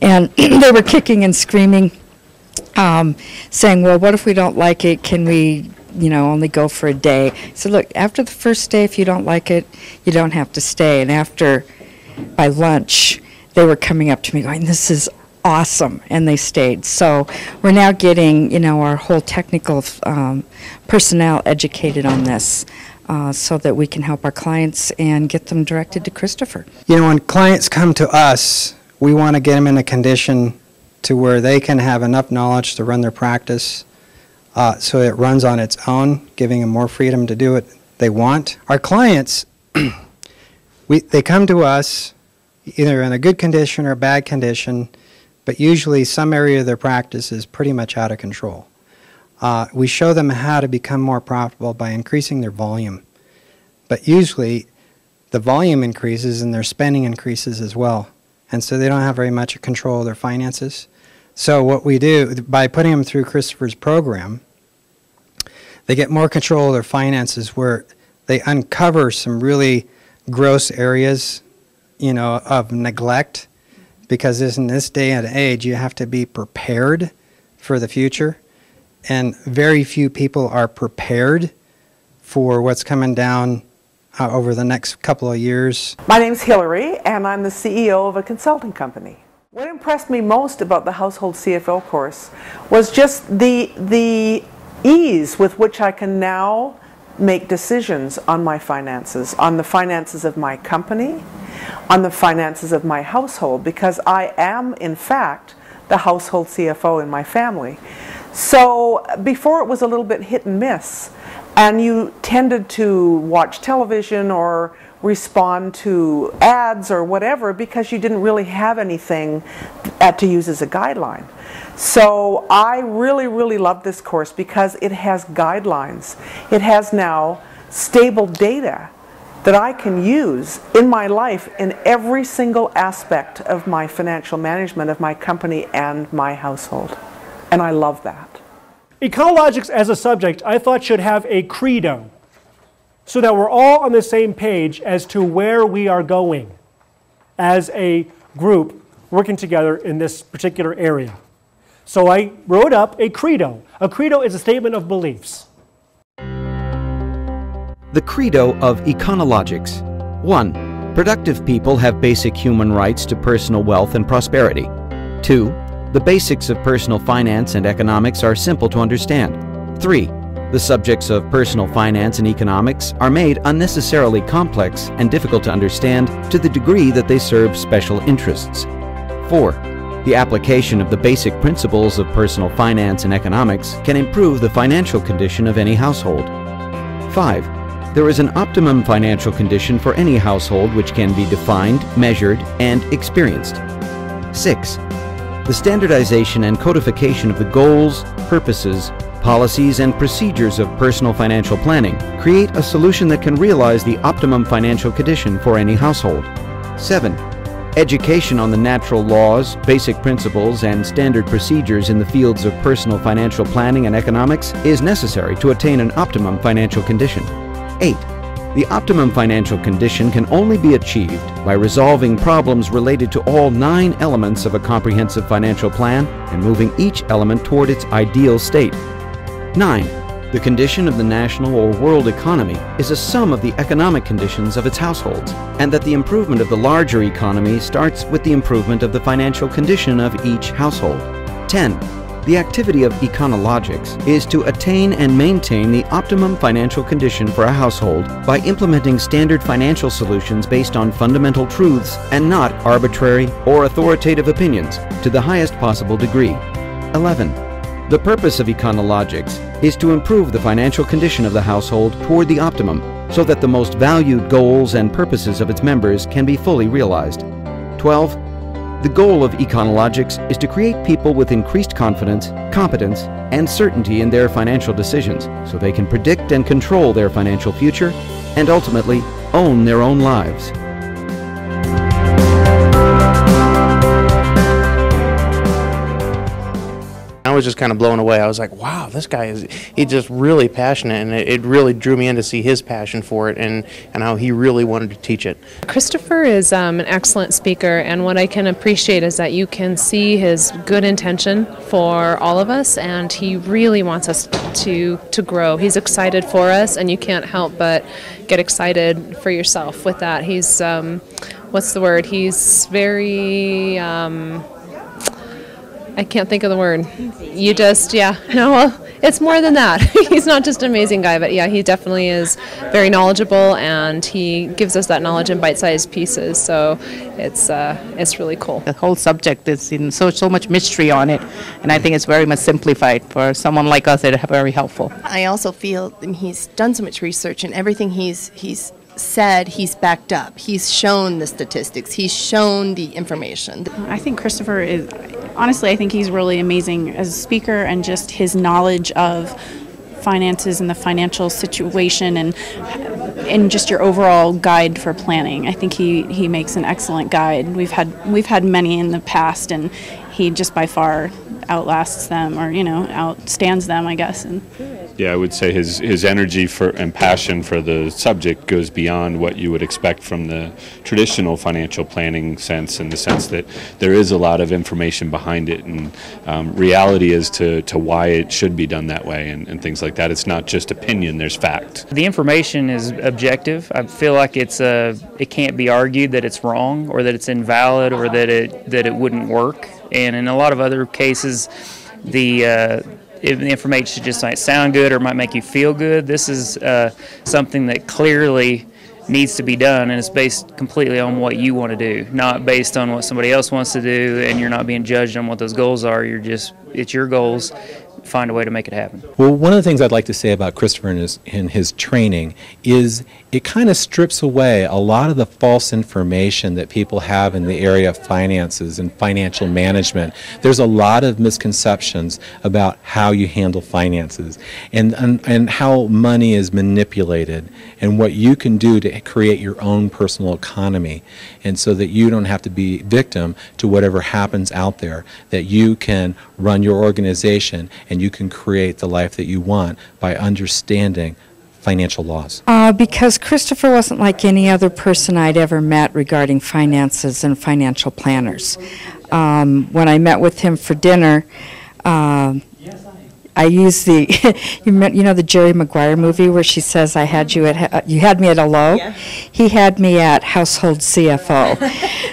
And they were kicking and screaming, um, saying, well, what if we don't like it? Can we, you know, only go for a day? So look, after the first day, if you don't like it, you don't have to stay. And after, by lunch, they were coming up to me going, this is awesome, and they stayed. So we're now getting, you know, our whole technical um, personnel educated on this uh, so that we can help our clients and get them directed to Christopher. You know, when clients come to us, we want to get them in a condition to where they can have enough knowledge to run their practice uh, so it runs on its own, giving them more freedom to do what they want. Our clients, we, they come to us either in a good condition or a bad condition, but usually some area of their practice is pretty much out of control. Uh, we show them how to become more profitable by increasing their volume, but usually the volume increases and their spending increases as well, and so they don't have very much control of their finances. So what we do, by putting them through Christopher's program, they get more control of their finances, where they uncover some really gross areas, you know, of neglect, because in this day and age you have to be prepared for the future, and very few people are prepared for what's coming down uh, over the next couple of years. My name's Hillary, and I'm the C E O of a consulting company. What impressed me most about the Household C F O course was just the the ease with which I can now make decisions on my finances, on the finances of my company, on the finances of my household, because I am, in fact, the household C F O in my family. So before it was a little bit hit and miss, and you tended to watch television or respond to ads or whatever because you didn't really have anything to use as a guideline. So I really, really love this course because it has guidelines. It has now stable data that I can use in my life in every single aspect of my financial management of my company and my household. And I love that. Econologics as a subject, I thought, should have a credo, so that we're all on the same page as to where we are going as a group working together in this particular area. So I wrote up a credo. A credo is a statement of beliefs. The credo of Econologics. one. Productive people have basic human rights to personal wealth and prosperity. two. The basics of personal finance and economics are simple to understand. three. The subjects of personal finance and economics are made unnecessarily complex and difficult to understand to the degree that they serve special interests. four. The application of the basic principles of personal finance and economics can improve the financial condition of any household. five. There is an optimum financial condition for any household which can be defined, measured, and experienced. six. The standardization and codification of the goals, purposes, policies and procedures of personal financial planning create a solution that can realize the optimum financial condition for any household. seven. education on the natural laws, basic principles, and standard procedures in the fields of personal financial planning and economics is necessary to attain an optimum financial condition. Eight. The optimum financial condition can only be achieved by resolving problems related to all nine elements of a comprehensive financial plan and moving each element toward its ideal state. Nine. The condition of the national or world economy is a sum of the economic conditions of its households, and that the improvement of the larger economy starts with the improvement of the financial condition of each household. Ten. The activity of Econologics is to attain and maintain the optimum financial condition for a household by implementing standard financial solutions based on fundamental truths and not arbitrary or authoritative opinions to the highest possible degree. Eleven. The purpose of Econologics is to improve the financial condition of the household toward the optimum so that the most valued goals and purposes of its members can be fully realized. Twelve. The goal of Econologics is to create people with increased confidence, competence, and certainty in their financial decisions so they can predict and control their financial future and ultimately own their own lives. I was just kind of blown away. I was like, wow, this guy is, he's just really passionate, and it, it really drew me in to see his passion for it and, and how he really wanted to teach it. Christopher is um, an excellent speaker, and what I can appreciate is that you can see his good intention for all of us, and he really wants us to, to grow. He's excited for us, and you can't help but get excited for yourself with that. He's, um, what's the word, he's very... Um, I can't think of the word. You just, yeah, no, well, it's more than that. He's not just an amazing guy, but yeah, he definitely is very knowledgeable, and he gives us that knowledge in bite-sized pieces, so it's, uh, it's really cool. The whole subject is in so, so much mystery on it, and I think it's very much simplified. For someone like us, it's very helpful. I also feel, I mean, he's done so much research, and everything he's, he's said, he's backed up. He's shown the statistics. He's shown the information. I think Christopher is... Honestly, I think he's really amazing as a speaker, and just his knowledge of finances and the financial situation and and just your overall guide for planning. I think he, he makes an excellent guide. We've had we've had many in the past, and he just by far outlasts them, or, you know, outstands them, I guess. And yeah, I would say his his energy for and passion for the subject goes beyond what you would expect from the traditional financial planning sense, in the sense that there is a lot of information behind it, and um, reality as to, to why it should be done that way, and, and things like that. It's not just opinion, there's fact. The information is objective. I feel like it's a, it can't be argued that it's wrong or that it's invalid or that it, that it wouldn't work. And in a lot of other cases, the uh, the information just might sound good or might make you feel good. This is uh, something that clearly needs to be done, and it's based completely on what you want to do, not based on what somebody else wants to do, and you're not being judged on what those goals are. You're just, it's your goals. Find a way to make it happen. Well, one of the things I'd like to say about Christopher and his, and his training is it kind of strips away a lot of the false information that people have in the area of finances and financial management. There's a lot of misconceptions about how you handle finances and, and, and how money is manipulated and what you can do to create your own personal economy, and so that you don't have to be victim to whatever happens out there, that you can run your organization and and you can create the life that you want by understanding financial laws. Uh, because Christopher wasn't like any other person I'd ever met regarding finances and financial planners. Um, when I met with him for dinner, uh, I used the, you, met, you know the Jerry Maguire movie where she says, I had you at, uh, you had me at a low? Yeah. He had me at Household C F O.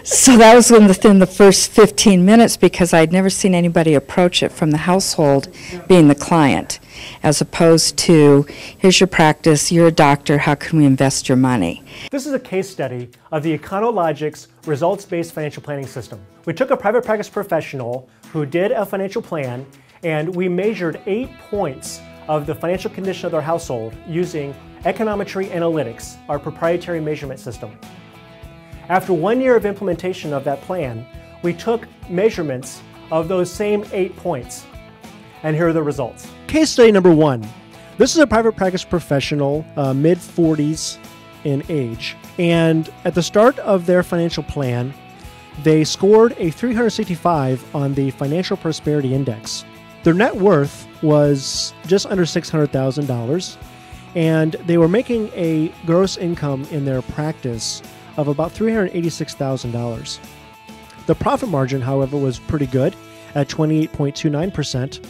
So that was within the first fifteen minutes, because I'd never seen anybody approach it from the household being the client, as opposed to, here's your practice, you're a doctor, how can we invest your money? This is a case study of the Econologics results-based financial planning system. We took a private practice professional who did a financial plan, and we measured eight points of the financial condition of their household using Econometry Analytics, our proprietary measurement system. After one year of implementation of that plan, we took measurements of those same eight points. And here are the results. Case study number one. This is a private practice professional, uh, mid forties in age. And at the start of their financial plan, They scored a three hundred sixty-five on the Financial Prosperity Index. Their net worth was just under six hundred thousand dollars, and they were making a gross income in their practice of about three hundred eighty-six thousand dollars. The profit margin, however, was pretty good at twenty-eight point two nine percent,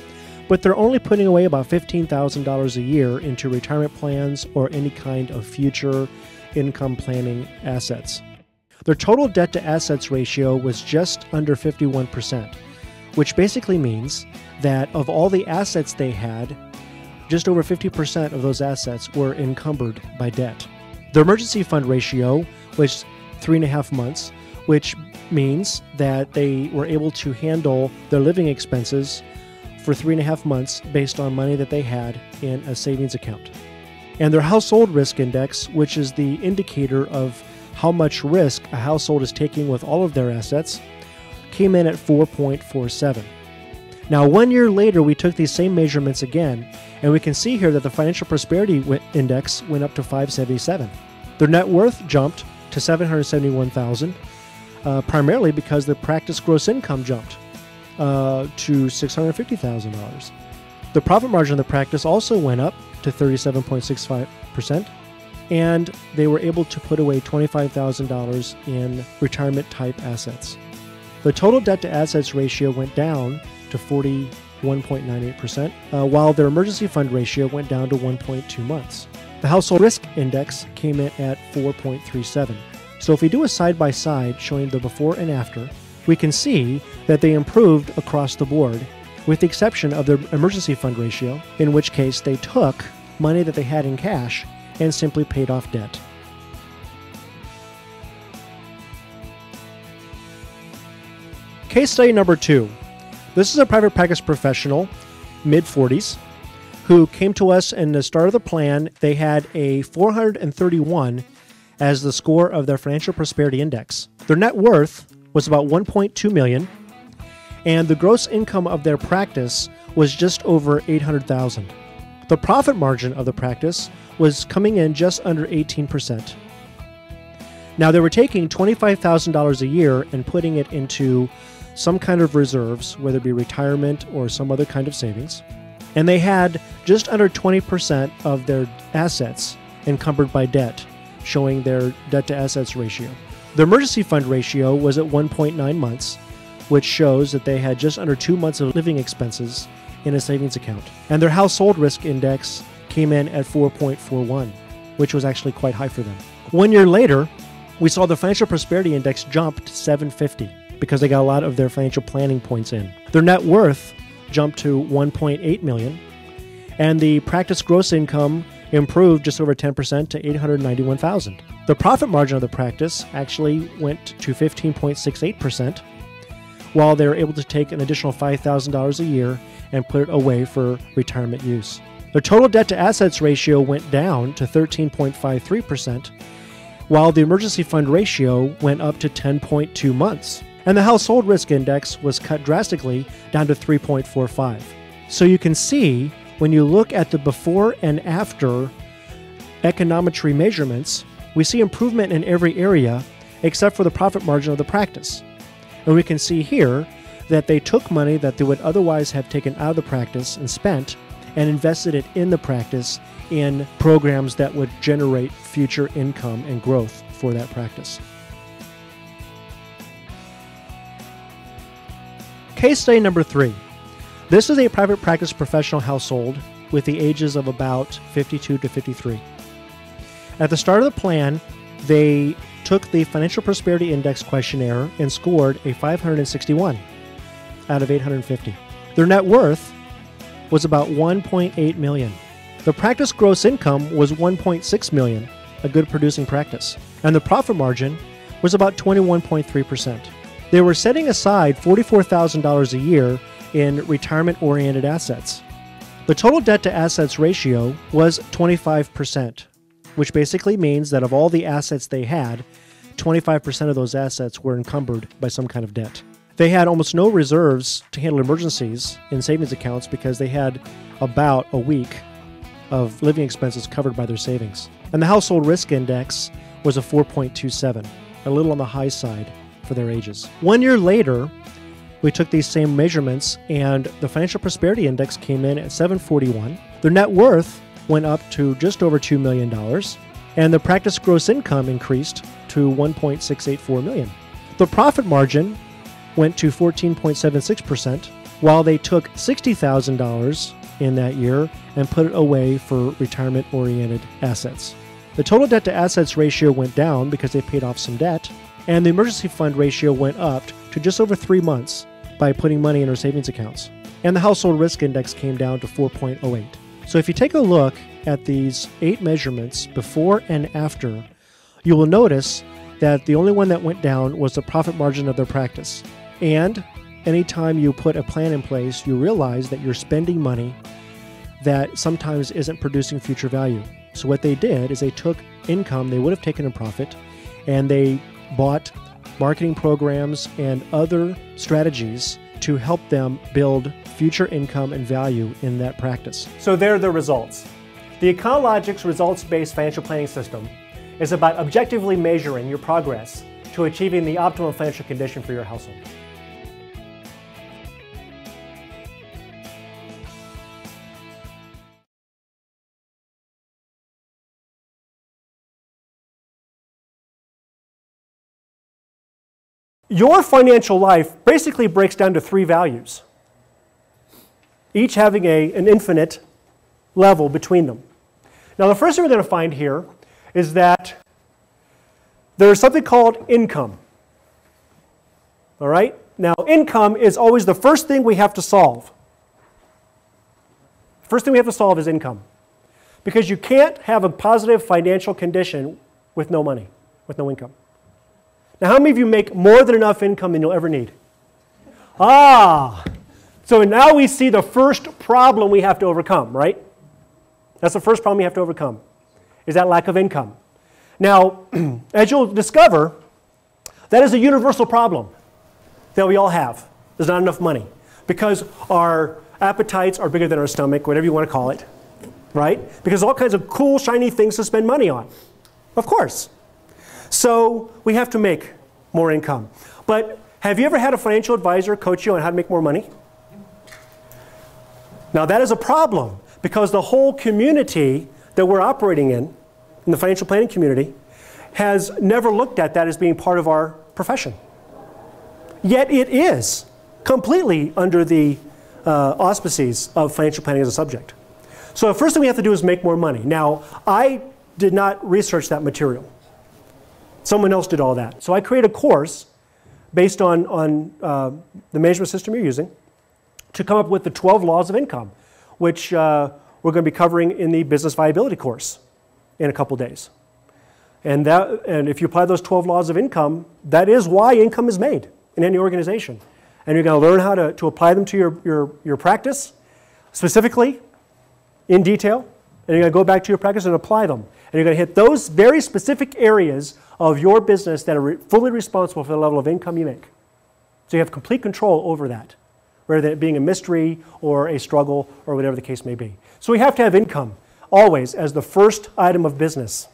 but they're only putting away about fifteen thousand dollars a year into retirement plans or any kind of future income planning assets. Their total debt to assets ratio was just under fifty-one percent, which basically means that of all the assets they had, just over fifty percent of those assets were encumbered by debt. Their emergency fund ratio was three and a half months, which means that they were able to handle their living expenses for three and a half months based on money that they had in a savings account. And their household risk index, which is the indicator of how much risk a household is taking with all of their assets, came in at four point four seven. Now, one year later, we took these same measurements again, and we can see here that the Financial Prosperity Index went up to five seventy-seven. Their net worth jumped to seven hundred seventy-one thousand dollars, uh, primarily because the practice gross income jumped uh, to six hundred fifty thousand dollars. The profit margin of the practice also went up to thirty-seven point six five percent, and they were able to put away twenty-five thousand dollars in retirement-type assets. The total debt-to-assets ratio went down to forty-one point nine eight percent, uh, while their emergency fund ratio went down to one point two months. The household risk index came in at four point three seven. So if we do a side-by-side showing the before and after, we can see that they improved across the board, with the exception of their emergency fund ratio, in which case they took money that they had in cash and simply paid off debt. Case study number two. This is a private practice professional, mid forties, who came to us and the start of the plan. They had a four hundred thirty-one as the score of their Financial Prosperity Index. Their net worth was about one point two million dollars, and the gross income of their practice was just over eight hundred thousand dollars. The profit margin of the practice was coming in just under eighteen percent. Now, they were taking twenty-five thousand dollars a year and putting it into some kind of reserves, whether it be retirement or some other kind of savings. And they had just under twenty percent of their assets encumbered by debt, showing their debt-to-assets ratio. The emergency fund ratio was at one point nine months, which shows that they had just under two months of living expenses in a savings account. And their household risk index came in at four point four one, which was actually quite high for them. One year later, we saw the Financial Prosperity Index jump to seven fifty, because they got a lot of their financial planning points in. Their net worth jumped to one point eight million dollars, and the practice gross income improved just over ten percent to eight hundred ninety-one thousand dollars. The profit margin of the practice actually went to fifteen point six eight percent, while they were able to take an additional five thousand dollars a year and put it away for retirement use. Their total debt-to-assets ratio went down to thirteen point five three percent, while the emergency fund ratio went up to ten point two months. And the household risk index was cut drastically down to three point four five. So you can see, when you look at the before and after econometry measurements, we see improvement in every area except for the profit margin of the practice. And we can see here that they took money that they would otherwise have taken out of the practice and spent, and invested it in the practice in programs that would generate future income and growth for that practice. Case study number three. This is a private practice professional household with the ages of about fifty-two to fifty-three. At the start of the plan, they took the Financial Prosperity Index questionnaire and scored a five hundred sixty-one out of eight hundred fifty. Their net worth was about one point eight million dollars. The practice gross income was one point six million dollars, a good producing practice, and the profit margin was about twenty-one point three percent. They were setting aside forty-four thousand dollars a year in retirement-oriented assets. The total debt-to-assets ratio was twenty-five percent, which basically means that of all the assets they had, twenty-five percent of those assets were encumbered by some kind of debt. They had almost no reserves to handle emergencies in savings accounts because they had about a week of living expenses covered by their savings. And the household risk index was a four point two seven, a little on the high side for their ages. One year later, we took these same measurements and the Financial Prosperity Index came in at seven forty-one. Their net worth went up to just over two million dollars, and the practice gross income increased to one point six eight four million dollars. The profit margin went to fourteen point seven six percent, while they took sixty thousand dollars in that year and put it away for retirement-oriented assets. The total debt to assets ratio went down because they paid off some debt, and the emergency fund ratio went up to just over three months by putting money in our savings accounts. And the household risk index came down to four point oh eight. So if you take a look at these eight measurements before and after, you will notice that the only one that went down was the profit margin of their practice. And anytime you put a plan in place, you realize that you're spending money that sometimes isn't producing future value. So what they did is they took income they would have taken in profit, and they bought marketing programs and other strategies to help them build future income and value in that practice. So there are the results. The Econologics results-based financial planning system is about objectively measuring your progress to achieving the optimal financial condition for your household. Your financial life basically breaks down to three values, each having a, an infinite level between them. Now, the first thing we're going to find here is that there's something called income. All right? Now, income is always the first thing we have to solve. First thing we have to solve is income, because you can't have a positive financial condition with no money, with no income. Now, how many of you make more than enough income than you'll ever need? Ah, so now we see the first problem we have to overcome, right? That's the first problem we have to overcome, is that lack of income. Now, as you'll discover, that is a universal problem that we all have. There's not enough money because our appetites are bigger than our stomach, whatever you want to call it, right? Because all kinds of cool, shiny things to spend money on, of course. So we have to make more income. But have you ever had a financial advisor coach you on how to make more money? Now that is a problem, because the whole community that we're operating in, in the financial planning community, has never looked at that as being part of our profession. Yet it is completely under the uh, auspices of financial planning as a subject. So the first thing we have to do is make more money. Now, I did not research that material. Someone else did all that. So I created a course based on, on uh, the measurement system you're using to come up with the twelve laws of income, which uh, we're going to be covering in the business viability course in a couple days. And, that, and if you apply those twelve laws of income, that is why income is made in any organization. And you're going to learn how to, to apply them to your, your, your practice specifically, in detail, and you're going to go back to your practice and apply them. And you're going to hit those very specific areas of your business that are re fully responsible for the level of income you make. So you have complete control over that, rather than it being a mystery or a struggle or whatever the case may be. So we have to have income always as the first item of business.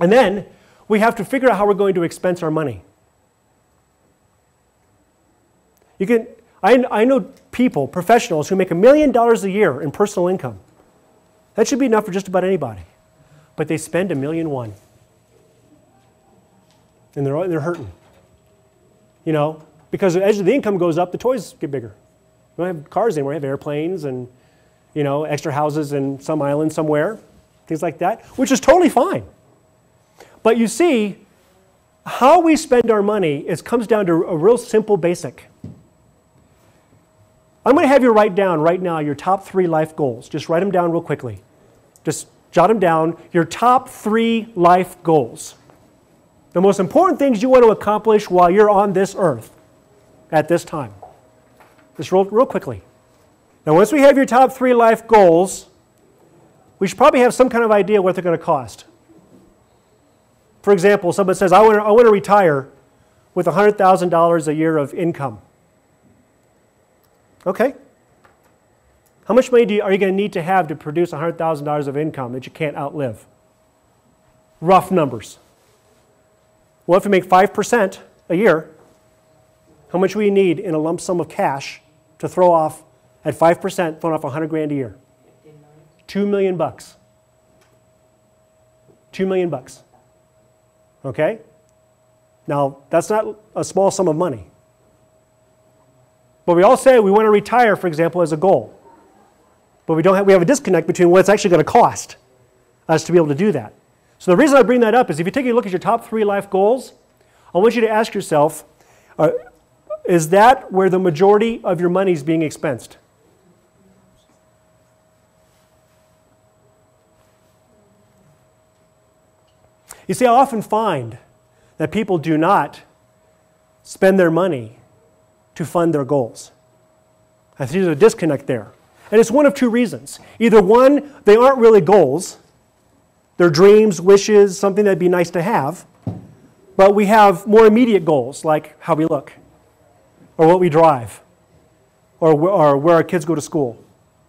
And then we have to figure out how we're going to expense our money. You can, I, I know people, professionals, who make a million dollars a year in personal income. That should be enough for just about anybody. But they spend a million one. And they're, they're hurting, you know, because as the income goes up, the toys get bigger. We don't have cars anymore, we have airplanes and, you know, extra houses in some island somewhere, things like that, which is totally fine. But you see, how we spend our money is, comes down to a real simple basic. I'm going to have you write down right now your top three life goals. Just write them down real quickly. Just jot them down, your top three life goals. The most important things you want to accomplish while you're on this earth at this time. Just real, real quickly. Now, once we have your top three life goals, we should probably have some kind of idea what they're going to cost. For example, someone says, I want to, I want to retire with one hundred thousand dollars a year of income. Okay. How much money do you, are you going to need to have to produce one hundred thousand dollars of income that you can't outlive? Rough numbers. Well, if you make five percent a year, how much we need in a lump sum of cash to throw off at five percent, throwing off one hundred grand a year. two million bucks. two million bucks. Okay? Now, that's not a small sum of money. But we all say we want to retire, for example, as a goal. But we don't have, we have a disconnect between what it's actually going to cost us to be able to do that. So the reason I bring that up is if you take a look at your top three life goals, I want you to ask yourself, uh, is that where the majority of your money is being expensed? You see, I often find that people do not spend their money to fund their goals. I think there's a disconnect there. And it's one of two reasons. Either one, they aren't really goals. They're dreams, wishes, something that'd be nice to have. But we have more immediate goals, like how we look, or what we drive, or, wh or where our kids go to school,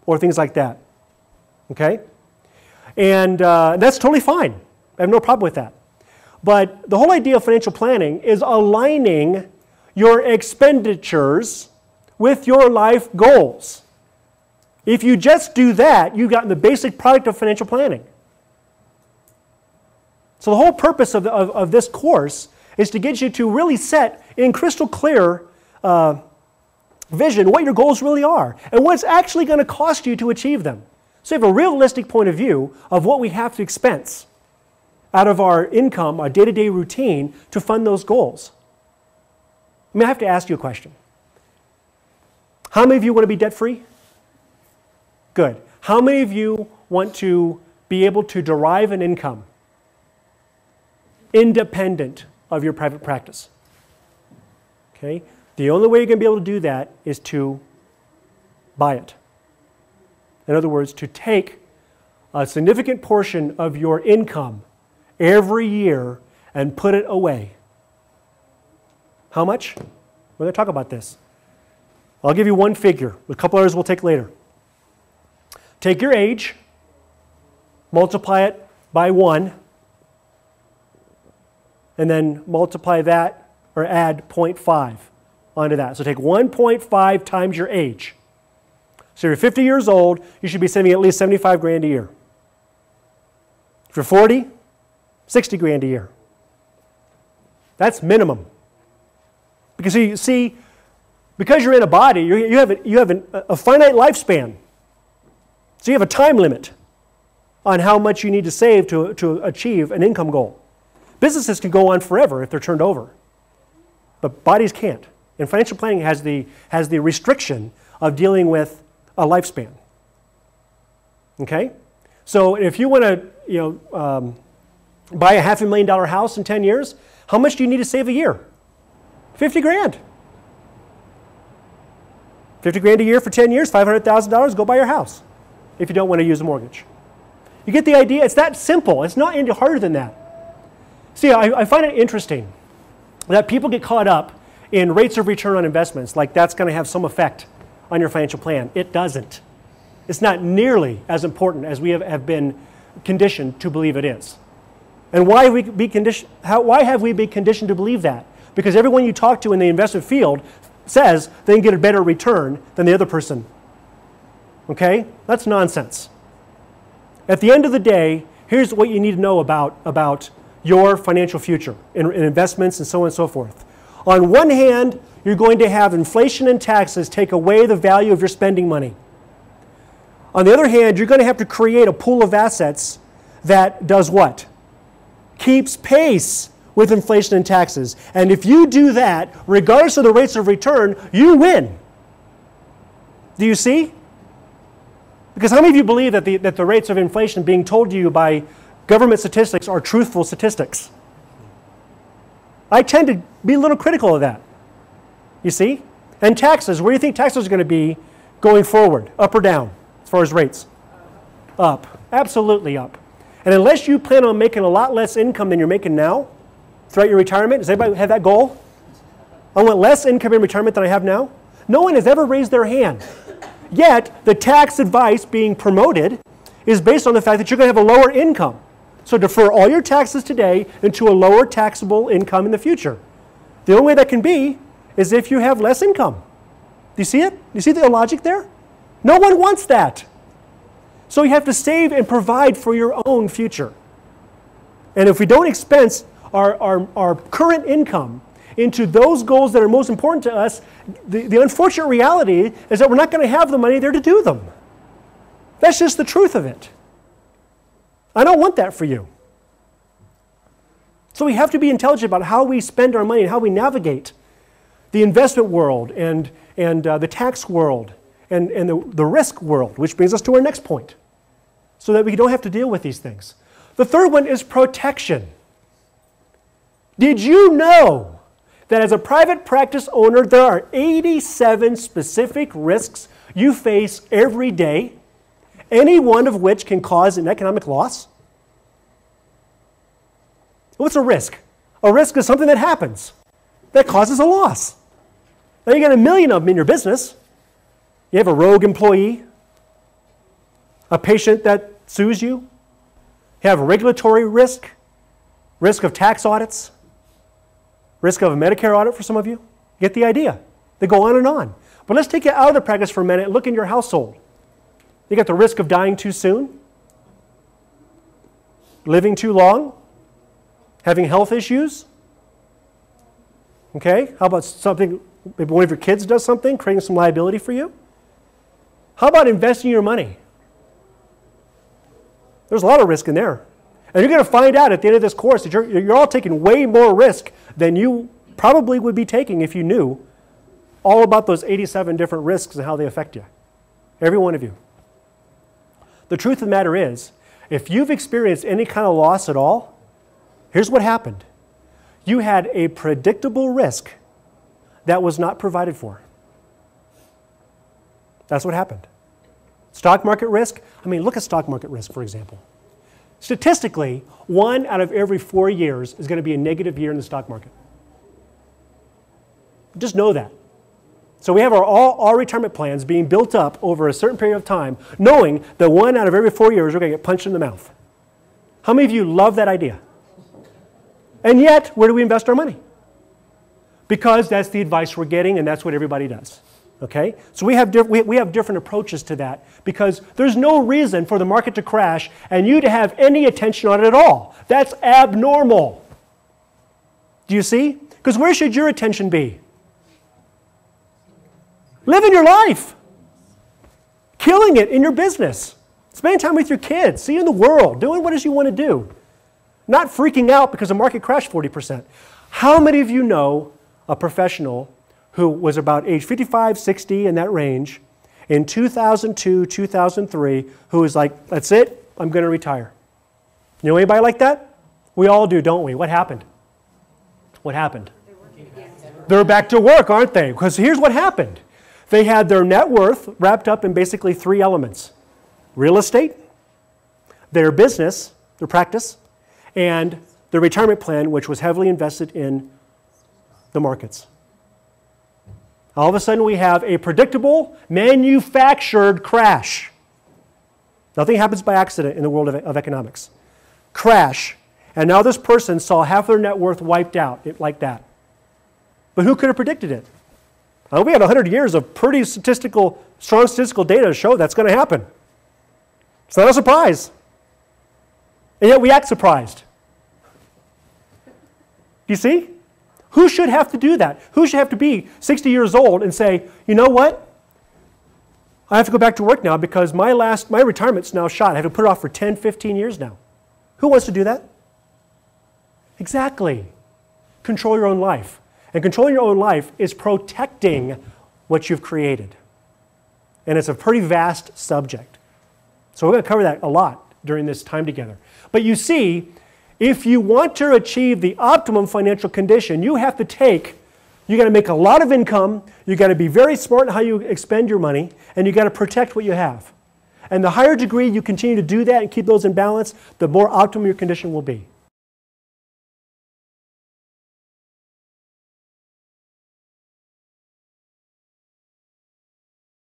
or things like that. Okay? And uh, that's totally fine. I have no problem with that. But the whole idea of financial planning is aligning your expenditures with your life goals. If you just do that, you've gotten the basic product of financial planning. So the whole purpose of, the, of, of this course is to get you to really set in crystal clear uh, vision what your goals really are and what it's actually going to cost you to achieve them. So you have a realistic point of view of what we have to expense out of our income, our day-to-day routine, to fund those goals. I mean, I have to ask you a question. How many of you want to be debt-free? Good. How many of you want to be able to derive an income independent of your private practice? Okay? The only way you're going to be able to do that is to buy it. In other words, to take a significant portion of your income every year and put it away. How much? We're going to talk about this. I'll give you one figure. A couple others we'll take later. Take your age, multiply it by one, and then multiply that or add zero point five onto that. So take one point five times your age. So if you're fifty years old, you should be saving at least seventy-five grand a year. If you're forty, sixty grand a year. That's minimum. Because you see, because you're in a body, you're, you have, a, you have an, a finite lifespan. So you have a time limit on how much you need to save to, to achieve an income goal. Businesses can go on forever if they're turned over, but bodies can't. And financial planning has the, has the restriction of dealing with a lifespan. Okay? So if you want to, you know, um, buy a half a million dollar house in ten years, how much do you need to save a year? fifty grand. fifty grand a year for ten years, five hundred thousand dollars, go buy your house if you don't want to use a mortgage. You get the idea? It's that simple. It's not any harder than that. See, I, I find it interesting that people get caught up in rates of return on investments, like that's going to have some effect on your financial plan. It doesn't. It's not nearly as important as we have, have been conditioned to believe it is. And why have we been conditioned, how, why have we been conditioned to believe that? Because everyone you talk to in the investment field says they can get a better return than the other person. Okay? That's nonsense. At the end of the day, here's what you need to know about, about your financial future in, in investments and so on and so forth. On one hand, you're going to have inflation and taxes take away the value of your spending money. On the other hand, you're going to have to create a pool of assets that does what? Keeps pace with inflation and taxes. And if you do that, regardless of the rates of return, you win. Do you see? Because how many of you believe that the, that the rates of inflation being told to you by government statistics are truthful statistics? I tend to be a little critical of that. You see? And taxes, where do you think taxes are going to be going forward? Up or down as far as rates? Up. Absolutely up. And unless you plan on making a lot less income than you're making now throughout your retirement, does anybody have that goal? I want less income in retirement than I have now? No one has ever raised their hand. Yet, the tax advice being promoted is based on the fact that you're going to have a lower income. So defer all your taxes today into a lower taxable income in the future. The only way that can be is if you have less income. Do you see it? You see the logic there? No one wants that. So you have to save and provide for your own future. And if we don't expense our, our, our current income into those goals that are most important to us, the, the unfortunate reality is that we're not going to have the money there to do them. That's just the truth of it. I don't want that for you. So we have to be intelligent about how we spend our money and how we navigate the investment world and, and uh, the tax world and, and the, the risk world, which brings us to our next point, so that we don't have to deal with these things. The third one is protection. Did you know that as a private practice owner, there are eighty-seven specific risks you face every day, any one of which can cause an economic loss? What's a risk? A risk is something that happens that causes a loss. Now you got a million of them in your business. You have a rogue employee, a patient that sues you, you have a regulatory risk, risk of tax audits, risk of a Medicare audit for some of you. You get the idea. They go on and on. But let's take it out of the practice for a minute and look in your household. You got the risk of dying too soon, living too long, having health issues. Okay, how about something, maybe one of your kids does something, creating some liability for you? How about investing your money? There's a lot of risk in there. And you're going to find out at the end of this course that you're, you're all taking way more risk than you probably would be taking if you knew all about those eighty-seven different risks and how they affect you. Every one of you. The truth of the matter is, if you've experienced any kind of loss at all, here's what happened. You had a predictable risk that was not provided for. That's what happened. Stock market risk, I mean, look at stock market risk, for example. Statistically, one out of every four years is going to be a negative year in the stock market. Just know that. So we have our all, all retirement plans being built up over a certain period of time, knowing that one out of every four years we're going to get punched in the mouth. How many of you love that idea? And yet, where do we invest our money? Because that's the advice we're getting and that's what everybody does. Okay? So we have, diff we, we have different approaches to that because there's no reason for the market to crash and you to have any attention on it at all. That's abnormal. Do you see? Because where should your attention be? Living your life. Killing it in your business. Spending time with your kids. Seeing the world. Doing what it is you want to do. Not freaking out because the market crashed forty percent. How many of you know a professional who was about age fifty-five, sixty, in that range, in two thousand two, two thousand three, who was like, that's it, I'm going to retire? You know anybody like that? We all do, don't we? What happened? What happened? They're back to work, aren't they? Because here's what happened. They had their net worth wrapped up in basically three elements. Real estate, their business, their practice, and their retirement plan, which was heavily invested in the markets. All of a sudden, we have a predictable, manufactured crash. Nothing happens by accident in the world of, of economics. Crash. And now this person saw half their net worth wiped out it, like that. But who could have predicted it? Well, we had one hundred years of pretty statistical, strong statistical data to show that's going to happen. It's not a surprise. And yet we act surprised. Do you see? Who should have to do that? Who should have to be sixty years old and say, you know what? I have to go back to work now because my last, my retirement's now shot. I have to put it off for ten, fifteen years now. Who wants to do that? Exactly. Control your own life. And controlling your own life is protecting what you've created. And it's a pretty vast subject. So we're going to cover that a lot during this time together. But you see, if you want to achieve the optimum financial condition, you have to take, you got to make a lot of income, you got to be very smart in how you expend your money, and you got to protect what you have. And the higher degree you continue to do that and keep those in balance, the more optimal your condition will be.